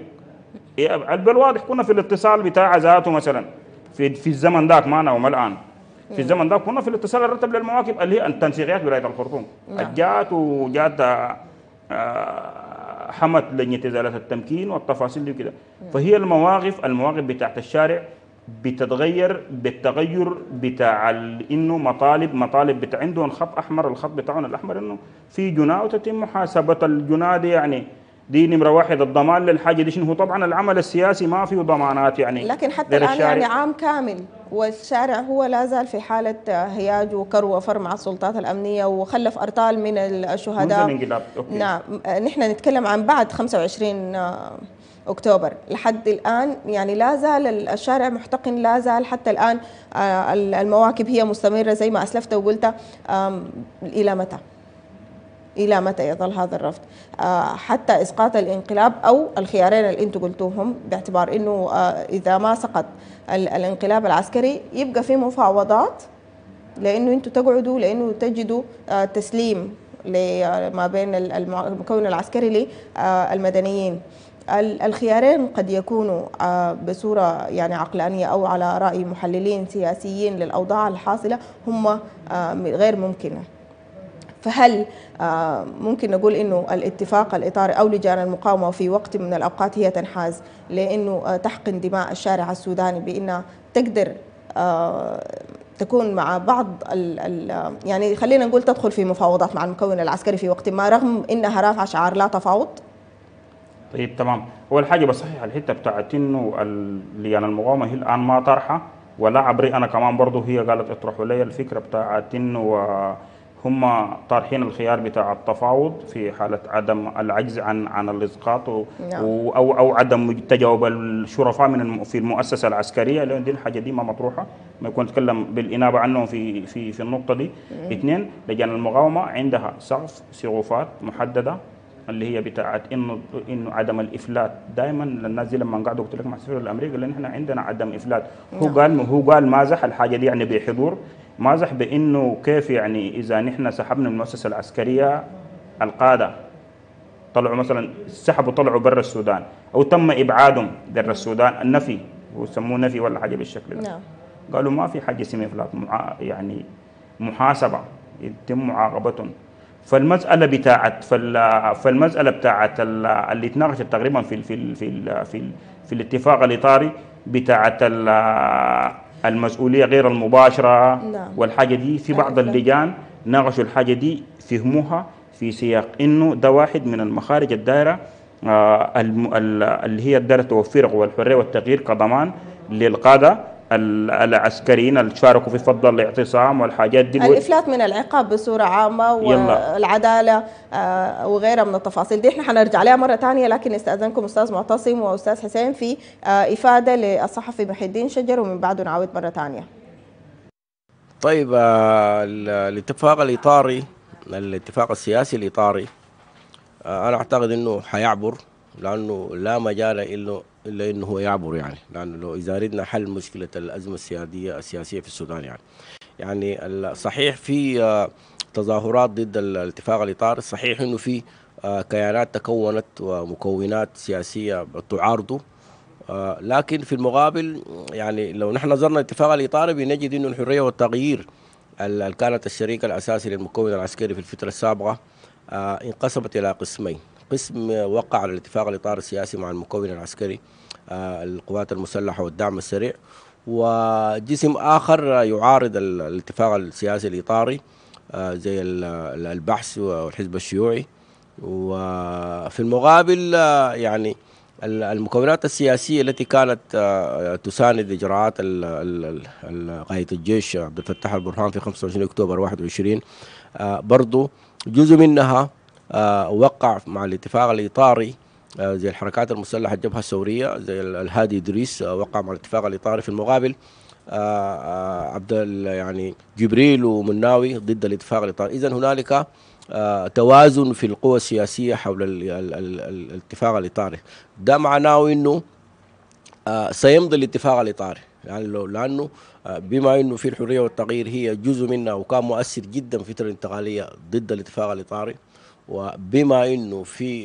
بالواضح كنا في الاتصال بتاع ذاته مثلا في الزمن ذاك معنا وما الان. في الزمن ده كنا في الاتصال الرتب للمواكب اللي هي التنسيقيات ولايه الخرطوم. جات وجات حمت لجنه ازاله التمكين والتفاصيل دي وكده. فهي المواقف بتاعت الشارع بتتغير بالتغير بتاع انه مطالب بتاع عندهم خط احمر. الخط بتاعهم الاحمر انه في جناه وتتم محاسبه الجناه دي، يعني دي نمره واحد الضمان للحاجه دي شنو. هو طبعا العمل السياسي ما فيه ضمانات يعني، لكن حتى الان يعني عام كامل والشارع هو لا زال في حاله هياج وكروه وفر مع السلطات الامنيه، وخلف ارطال من الشهداء منذ الانقلاب. نعم نحن نتكلم عن بعد 25 أكتوبر. لحد الآن يعني لا زال الشارع محتقن، لا زال حتى الآن المواكب هي مستمرة زي ما أسلفت وقلت. إلى متى؟ إلى متى يظل هذا الرفض حتى إسقاط الانقلاب أو الخيارين اللي أنتم قلتوهم، باعتبار أنه إذا ما سقط الانقلاب العسكري يبقى في مفاوضات، لأنه أنتم تقعدوا، لأنه تجدوا تسليم ما بين المكون العسكري للمدنيين. الخيارين قد يكونوا بصورة يعني عقلانية أو على رأي محللين سياسيين للأوضاع الحاصلة هم غير ممكنة. فهل ممكن نقول أنه الاتفاق الإطاري أو لجان المقاومة في وقت من الأوقات هي تنحاز لأنه تحقن دماء الشارع السوداني بأنها تقدر تكون مع بعض يعني خلينا نقول تدخل في مفاوضات مع المكون العسكري في وقت ما، رغم أنها رافعة شعار لا تفاوض؟ طيب تمام. اول حاجه بصحح الحته بتاعت انه لجان المقاومه هي الان ما طرحه ولا عبري. انا كمان برضه هي قالت اطرحوا لي الفكره بتاعت انه هم طارحين الخيار بتاع التفاوض في حاله عدم العجز عن الاسقاط او عدم تجاوب الشرفاء في المؤسسه العسكريه. لان دي الحاجه دي ما مطروحه، ما يكون نتكلم بالانابه عنه في في في النقطه دي. اثنين، لجان المقاومه عندها سقف سقوفات محدده اللي هي بتاعت انه عدم الافلات. دائما الناس دي لما قعدوا قلت لك مع السفير الامريكي قال لنا احنا عندنا عدم افلات. هو قال مازح الحاجه دي يعني بحضور مازح بانه كيف يعني اذا نحن سحبنا من المؤسسه العسكريه القاده طلعوا مثلا سحبوا طلعوا برا السودان او تم ابعادهم برا السودان النفي ويسموه نفي ولا حاجه بالشكل ده. قالوا ما في حاجه اسمها افلاط يعني محاسبه يتم معاقبتهم. فالمساله بتاعت اللي اتناقشت تقريبا في ال في ال في ال في, ال في الاتفاق الاطاري بتاعت المسؤوليه غير المباشره والحاجه دي في بعض اللجان ناقشوا الحاجه دي فهموها في سياق انه ده واحد من المخارج الدائره اللي هي الدائره توفير قوى الحريه والتغيير كضمان للقاده العسكريين اللي شاركوا في فض الاعتصام والحاجات دي الافلات من العقاب بصوره عامه والعداله وغيرها من التفاصيل دي احنا حنرجع لها مره ثانيه، لكن استاذنكم استاذ معتصم واستاذ حسين في افاده للصحفي محي الدين شجر ومن بعده نعاود مره ثانيه. طيب الاتفاق الاطاري الاتفاق السياسي الاطاري انا اعتقد انه حيعبر لانه لا مجال الا انه هو يعبر، يعني لانه لو اذا اردنا حل مشكله الازمه السياسيه في السودان يعني صحيح في تظاهرات ضد الاتفاق الاطاري، صحيح انه في كيانات تكونت ومكونات سياسيه تعارضه، لكن في المقابل يعني لو نحن نظرنا الاتفاق الاطاري بنجد انه الحريه والتغيير اللي كانت الشريك الاساسي للمكون العسكري في الفتره السابقه انقسمت الى قسمين، قسم وقع على الاتفاق الاطاري السياسي مع المكون العسكري القوات المسلحه والدعم السريع، وجسم اخر يعارض الاتفاق السياسي الاطاري زي البحث والحزب الشيوعي. وفي المقابل يعني المكونات السياسيه التي كانت تساند اجراءات قائد الجيش عبد الفتاح البرهان في 25 اكتوبر 21 برضه جزء منها وقع مع الاتفاق الاطاري زي الحركات المسلحه الجبهه الثوريه زي الهادي ادريس وقع مع الاتفاق الاطاري. في المقابل يعني جبريل ومناوي ضد الاتفاق الاطاري. اذا هنالك توازن في القوى السياسيه حول الاتفاق الاطاري، ده معناه انه سيمضي الاتفاق الاطاري، يعني لانه بما انه في الحريه والتغيير هي جزء منها وكان مؤثر جدا في الفتره الانتقاليه ضد الاتفاق الاطاري، وبما انه في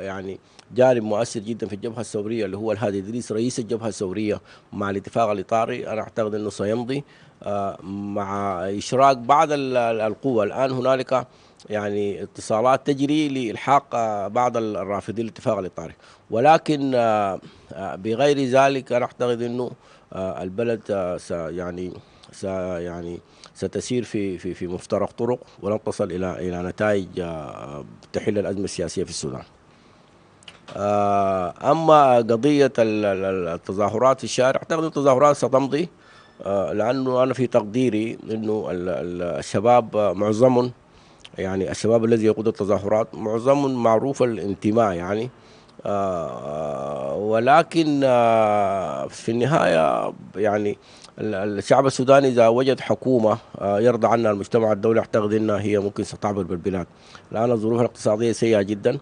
يعني جانب مؤثر جدا في الجبهه الثوريه اللي هو الهادي ادريس رئيس الجبهه الثوريه مع الاتفاق الاطاري، انا اعتقد انه سيمضي مع اشراك بعض القوى. الان هنالك يعني اتصالات تجري لإلحاق بعض الرافضين الاتفاق الاطاري، ولكن بغير ذلك انا اعتقد انه البلد ستسير في مفترق طرق ولن تصل الى نتائج تحل الأزمة السياسية في السودان. اما قضية التظاهرات في الشارع اعتقد التظاهرات ستمضي، لانه انا في تقديري انه الشباب معظمهم يعني الشباب الذي يقود التظاهرات معظم معروف الانتماء يعني ولكن في النهاية يعني الشعب السوداني إذا وجد حكومة يرضى عنها المجتمع الدولي أعتقد أنها هي ممكن ستعبر بالبلاد. الآن الظروف الاقتصادية سيئة جدا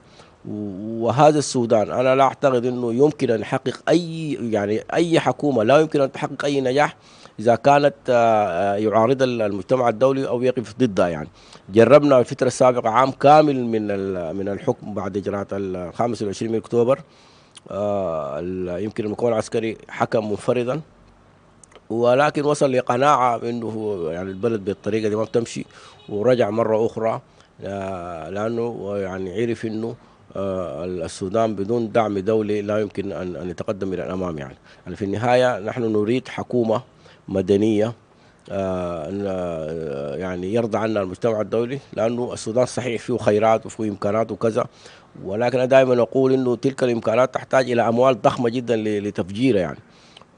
وهذا السودان أنا لا أعتقد أنه يمكن أن يحقق أي حكومة لا يمكن أن تحقق أي نجاح إذا كانت يعارض المجتمع الدولي أو يقف ضده. يعني جربنا الفترة السابقة عام كامل من الحكم بعد إجراءات 25 من أكتوبر، يمكن المكون العسكري حكم منفردا ولكن وصل لقناعة أنه يعني البلد بالطريقة دي ما بتمشي ورجع مرة أخرى، لأنه يعني عرف أنه السودان بدون دعم دولي لا يمكن أن يتقدم إلى الأمام. يعني في النهاية نحن نريد حكومة مدنية يعني يرضى عنا المجتمع الدولي، لأنه السودان صحيح فيه خيرات وفيه إمكانات وكذا، ولكن أنا دائما أقول أنه تلك الإمكانات تحتاج إلى أموال ضخمة جدا لتفجيرها. يعني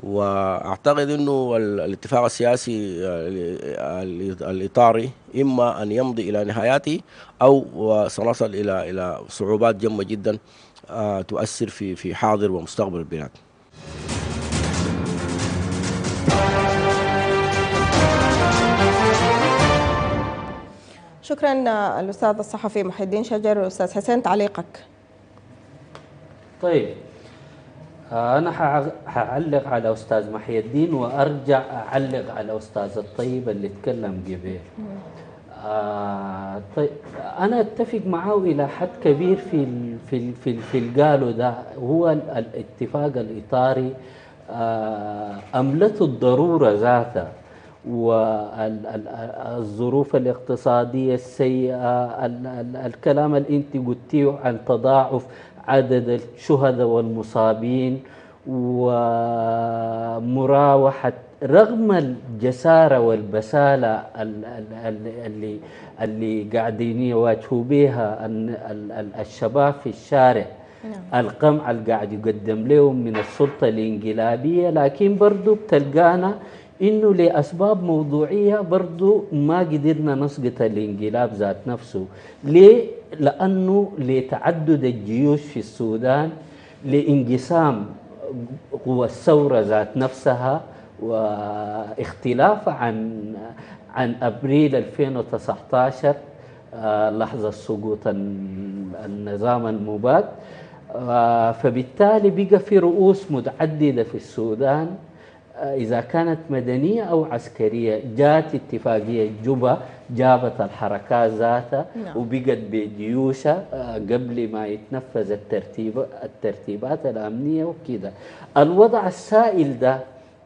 وأعتقد أنه الاتفاق السياسي الإطاري إما أن يمضي إلى نهايته أو سنصل إلى صعوبات جمة جدا تؤثر في حاضر ومستقبل البلاد. شكرا الأستاذ الصحفي محي الدين شجر والأستاذ حسين، تعليقك. طيب أنا هعلق على أستاذ محي الدين وأرجع أعلق على أستاذ الطيب اللي اتكلم قبل. طيب أنا أتفق معه إلى حد كبير في اللي قاله ده. هو الاتفاق الإطاري أملته الضرورة ذاتها والظروف الاقتصادية السيئة، الكلام اللي أنت قلتيه عن تضاعف عدد الشهداء والمصابين ومراوحة رغم الجسارة والبسالة اللي قاعدين يواجهوا بها الشباب في الشارع، القمع اللي قاعد يقدم لهم من السلطة الانقلابية، لكن برضو بتلقانا إنه لأسباب موضوعية برضو ما قدرنا نسقط الانقلاب ذات نفسه. ليه؟ لأنه لتعدد الجيوش في السودان، لانقسام قوى الثورة ذات نفسها، واختلاف عن أبريل 2019 لحظة سقوط النظام المباد. فبالتالي بقى في رؤوس متعددة في السودان، إذا كانت مدنية أو عسكرية. جاءت اتفاقية جوبا جابت الحركات ذاتها وبقت بجيوشها قبل ما يتنفذ الترتيبات الأمنية وكذا. الوضع السائل ده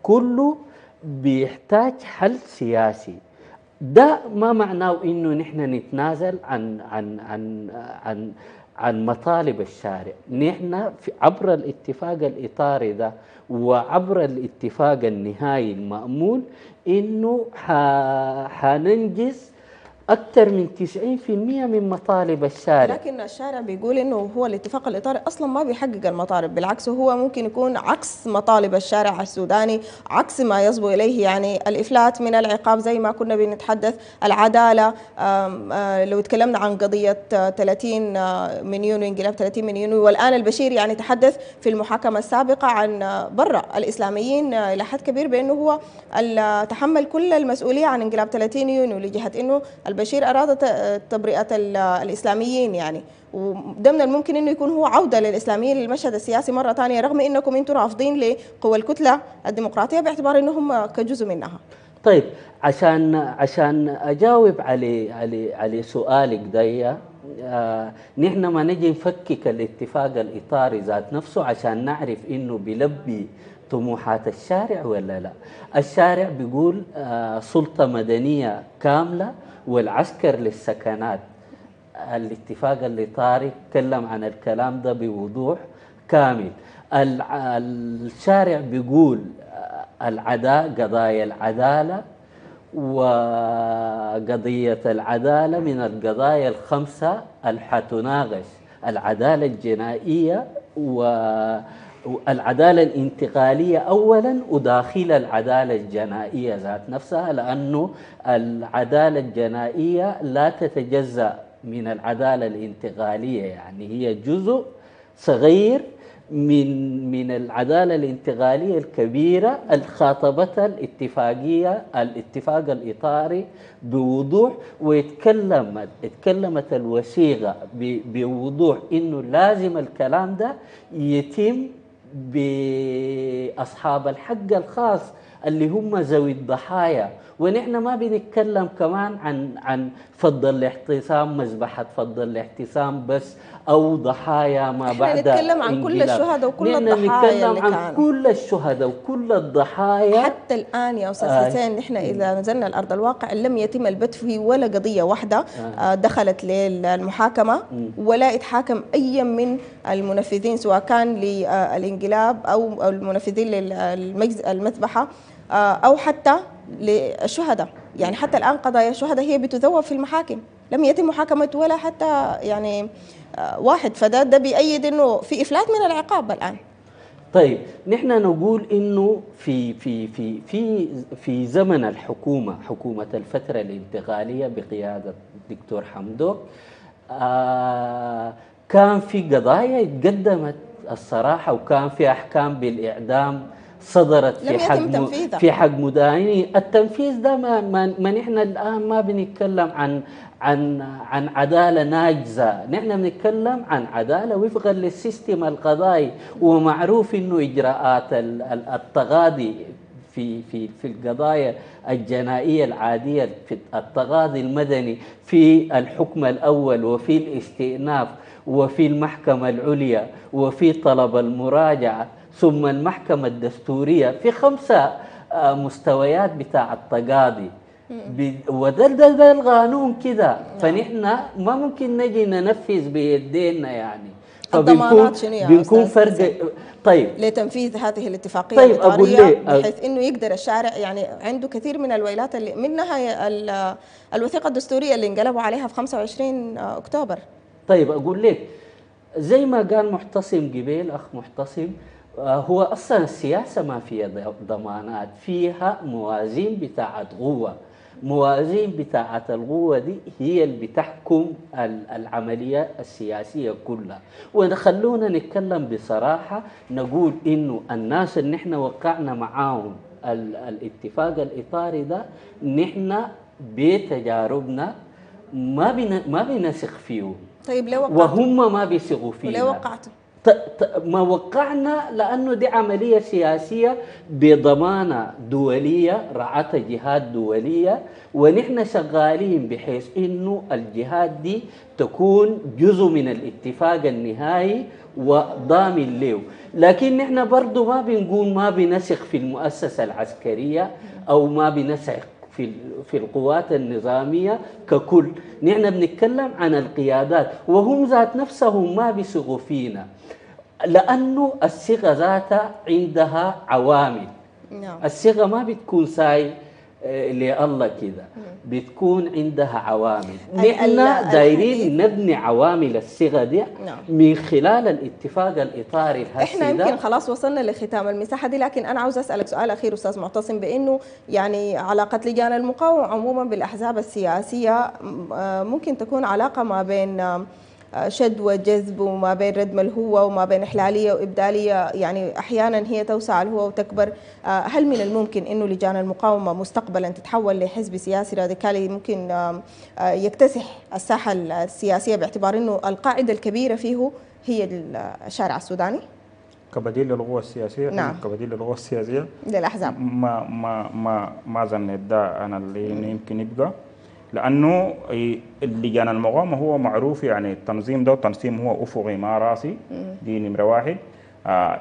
كله بيحتاج حل سياسي. ده ما معناه إنه نحن نتنازل عن عن عن عن عن مطالب الشارع. نحن عبر الاتفاق الإطاري ده وعبر الاتفاق النهائي المأمول إنه حننجز أكثر من 90% من مطالب الشارع. لكن الشارع بيقول إنه هو الاتفاق الإطاري أصلا ما بيحقق المطالب، بالعكس هو ممكن يكون عكس مطالب الشارع السوداني، عكس ما يصبو إليه، يعني الإفلات من العقاب زي ما كنا بنتحدث، العدالة. لو تكلمنا عن قضية 30 من يونيو، انقلاب 30 من يونيو، والآن البشير يعني تحدث في المحاكمة السابقة عن برا الإسلاميين إلى حد كبير بأنه هو تحمل كل المسؤولية عن انقلاب 30 يونيو، لجهة إنه البشير أراد تبرئة الإسلاميين يعني، وده من الممكن إنه يكون هو عودة للإسلاميين للمشهد السياسي مرة ثانية، رغم إنكم أنتم رافضين لقوى الكتلة الديمقراطية باعتبار إنهم كجزء منها. طيب عشان أجاوب على سؤالك ده، نحن ما نجي نفكك الاتفاق الإطاري ذات نفسه عشان نعرف إنه بيلبي طموحات الشارع ولا لا. الشارع بيقول سلطة مدنية كاملة والعسكر للسكنات. الاتفاق الإطاري تكلم عن الكلام ده بوضوح كامل. الشارع بيقول قضايا العدالة وقضية العدالة من القضايا الخمسة اللي حتناقش: العدالة الجنائية والعدالة الانتقالية أولاً، وداخل العدالة الجنائية ذات نفسها، لأنه العدالة الجنائية لا تتجزأ من العدالة الانتقالية، يعني هي جزء صغير من العدالة الانتقالية الكبيرة الخاطبة الاتفاقية الاتفاق الإطاري بوضوح. واتكلمت الوثيقة بوضوح إنه لازم الكلام ده يتم بأصحاب الحق الخاص اللي هم ذوي الضحايا. ونحن ما بنتكلم كمان عن فض الاحتسام، مذبحة فض الاحتسام بس، أو ضحايا ما بعد انقلاب. نحن نتكلم عن كل الشهداء وكل الضحايا اللي كانوا. عن كل الشهداء وكل الضحايا. حتى الآن يا أستاذ حسين، نحن إذا نزلنا الأرض الواقع لم يتم البت في ولا قضية واحدة دخلت للمحاكمة ولا اتحاكم أي من المنفذين، سواء كان للانقلاب أو المنفذين للمذبحة أو حتى للشهداء. يعني حتى الآن قضايا الشهداء هي بتذوب في المحاكم، لم يتم محاكمة ولا حتى يعني واحد. فده بيأيد إنه في إفلات من العقاب الآن. طيب نحن نقول إنه في في في في في زمن حكومة الفترة الانتقالية بقيادة الدكتور حمدوك، كان في قضايا اتقدمت الصراحة، وكان في أحكام بالإعدام صدرت في حق مداني. التنفيذ ده ما نحن الآن ما بنتكلم عن عدالة ناجزة، نحن بنتكلم عن عدالة وفقا للسيستم القضائي، ومعروف إنه إجراءات التغاضي في القضايا الجنائية العادية، في التغاضي المدني، في الحكم الأول وفي الاستئناف وفي المحكمة العليا وفي طلب المراجعة ثم المحكمة الدستورية، في 5 مستويات بتاع التقاضي. وده القانون كده. فنحن ما ممكن نجي ننفذ بيدينا يعني. بنكون فرق. طيب لتنفيذ هذه الاتفاقية الإطارية، بحيث أنه يقدر الشارع، يعني عنده كثير من الويلات اللي منها الوثيقة الدستورية اللي انقلبوا عليها في 25 أكتوبر. طيب أقول لك زي ما قال محتصم قبيل، أخ محتصم، هو أصلا السياسة ما فيها ضمانات، فيها موازين بتاعت قوة. موازين بتاعت القوة دي هي اللي بتحكم العملية السياسية كلها. وخلونا نتكلم بصراحة، نقول إنه الناس اللي نحن وقعنا معاهم الاتفاق الإطاري ده، نحن بتجاربنا ما بنثق فيهم. طيب لو وقعتوا وهم ما بيثقوا فينا، ولو وقعتوا ما وقعنا، لأنه دي عملية سياسية بضمانة دولية، رعاة جهات دولية، ونحن شغالين بحيث إنه الجهات دي تكون جزء من الاتفاق النهائي وضامن له. لكن نحن برضو ما بنقول ما بنثق في المؤسسة العسكرية أو ما بنثق في القوات النظامية ككل، نحن بنتكلم عن القيادات، وهم ذات نفسهم ما بيثقوا فينا، لأنه الثقة ذاتها عندها عوامل. الثقة ما بتكون ساي لله كده، بتكون عندها عوامل. نحن دايرين نبني عوامل الثقة دي من خلال الاتفاق الإطاري الهسي. احنا يمكن خلاص وصلنا لختام المساحة دي، لكن أنا عاوز أسألك سؤال أخير أستاذ معتصم، بأنه يعني علاقة لجان المقاومة عموما بالأحزاب السياسية ممكن تكون علاقة ما بين شد وجذب، وما بين ردم الهوة، وما بين إحلالية وإبدالية، يعني أحيانا هي توسع الهوة وتكبر. هل من الممكن أنه لجان المقاومة مستقبلا تتحول لحزب سياسي راديكالي ممكن يكتسح الساحة السياسية، باعتبار أنه القاعدة الكبيرة فيه هي الشارع السوداني؟ كبديل للقوى السياسية؟ نعم، كبديل للقوى السياسية للأحزاب. ما ظنيت ده أنا اللي يمكن يبقى، لأنه اللجان المقاومة هو معروف، يعني التنظيم ده تنظيم هو أفقي ما راسي، دي نمرة 1.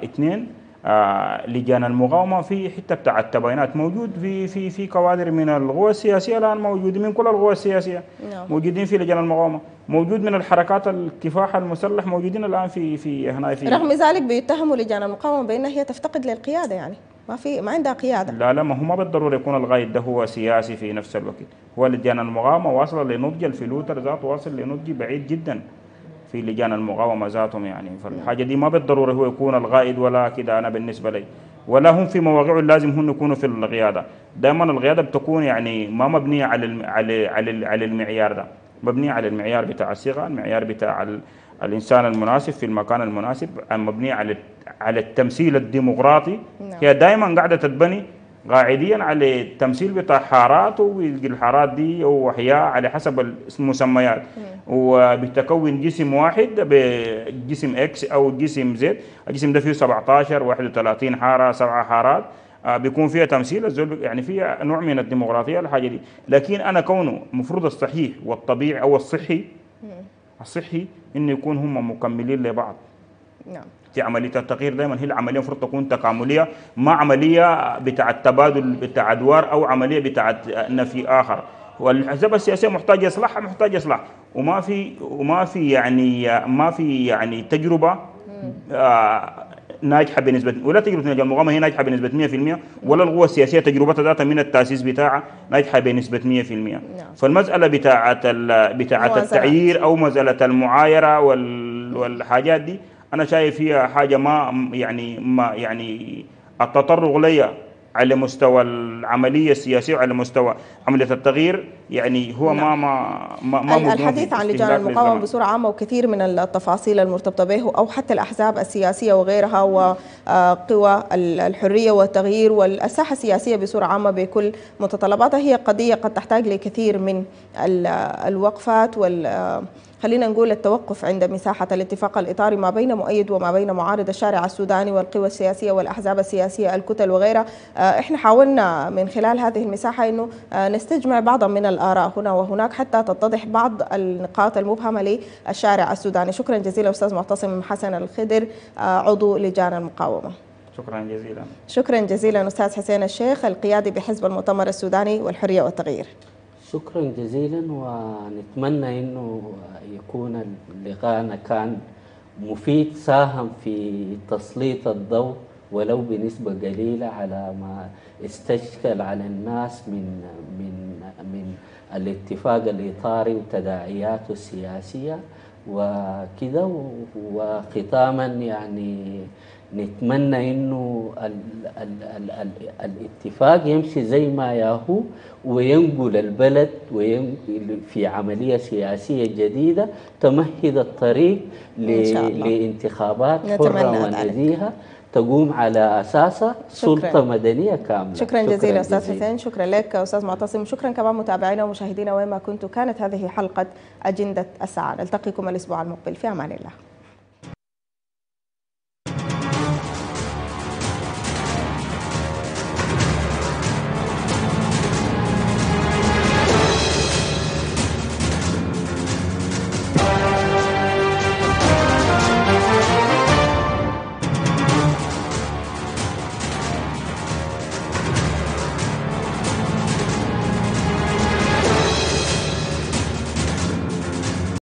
2، لجان المقاومة في حتة بتاع التباينات موجود في كوادر من القوى السياسية الآن، موجود من كل القوى السياسية موجودين في لجان المقاومة، موجود من الحركات الكفاح المسلح موجودين الآن في هنا. في رغم ذلك بيتهموا لجان المقاومة بأنها هي تفتقد للقيادة، يعني ما عندها قيادة. لا، ما هو ما بالضروري يكون الغاية ده هو سياسي في نفس الوقت. هو لجان المقاومة واصلة لنضج الفلوتر ذاته، واصل لنضج بعيد جدا في لجان المقاومة ذاتهم، يعني فالحاجة دي ما بالضروري هو يكون الغائد ولا كده. أنا بالنسبة لي ولا هم في مواقعهم لازم هم يكونوا في القيادة. دائما القيادة بتكون يعني ما مبنية على المعيار ده، مبنية على المعيار بتاع الصيغة، المعيار بتاع الإنسان المناسب في المكان المناسب، مبنية على التمثيل الديمقراطي. هي دائما قاعدة تتبني قاعديا على التمثيل بتاع حارات، ويلقي الحارات دي وحياة على حسب المسميات، وبتكون جسم واحد بجسم اكس او جسم زد. الجسم ده فيه 17 31 حارة، 7 حارات، بيكون فيها تمثيل الزول، يعني فيها نوع من الديمقراطية الحاجة دي. لكن أنا كونه المفروض الصحيح والطبيعي أو الصحي إنه يكون هم مكملين لبعض. نعم، في عملية التغيير دائما هي العملية المفروض تكون تكاملية، ما عملية بتاع التبادل بتاع أدوار أو عملية بتاع نفي آخر. والأحزاب السياسية محتاجة إصلاح، محتاجة إصلاح، وما في يعني تجربة ناجحة بنسبة، ولا تجربة لجان المقاومة هي ناجحة بنسبة 100%، ولا القوى السياسية تجربتها ذاتها من التأسيس بتاعها ناجحة بنسبة 100%. فالمسألة بتاعت التعيير أو مسألة المعايرة والحاجات دي أنا شايف فيها حاجة ما يعني التطرق ليا على مستوى العملية السياسية وعلى مستوى عملية التغيير، يعني هو نعم. ما الحديث عن لجان المقاومة بصورة عامة وكثير من التفاصيل المرتبطة به أو حتى الأحزاب السياسية وغيرها وقوى الحرية والتغيير والساحة السياسية بصورة عامة بكل متطلباتها، هي قضية قد تحتاج لكثير من الوقفات وال خلينا نقول التوقف عند مساحة الاتفاق الإطاري ما بين مؤيد وما بين معارض الشارع السوداني والقوى السياسية والأحزاب السياسية الكتل وغيرها. احنا حاولنا من خلال هذه المساحة انه نستجمع بعضا من الآراء هنا وهناك حتى تتضح بعض النقاط المبهمة للشارع السوداني. شكرا جزيلا أستاذ معتصم حسن الخضر عضو لجان المقاومة. شكرا جزيلا. شكرا جزيلا أستاذ حسين الشيخ القيادي بحزب المؤتمر السوداني والحرية والتغيير. شكرا جزيلا، ونتمنى انه يكون لقاءنا كان مفيد، ساهم في تسليط الضوء ولو بنسبة قليلة على ما استشكل على الناس من الاتفاق الإطاري وتداعياته السياسية وكذا. وختاما يعني نتمنى انه الاتفاق يمشي زي ما ياهو وينقل البلد في عملية سياسية جديدة تمهد الطريق لانتخابات حرة ونزيهة تقوم على أساسها سلطة مدنية كاملة. شكرا جزيلا أستاذ حسين. شكرا لك أستاذ معتصم. شكرا كمان متابعينا ومشاهدينا وين ما كنتوا. كانت هذه حلقة أجندة الساعة، نلتقيكم الأسبوع المقبل في أمان الله.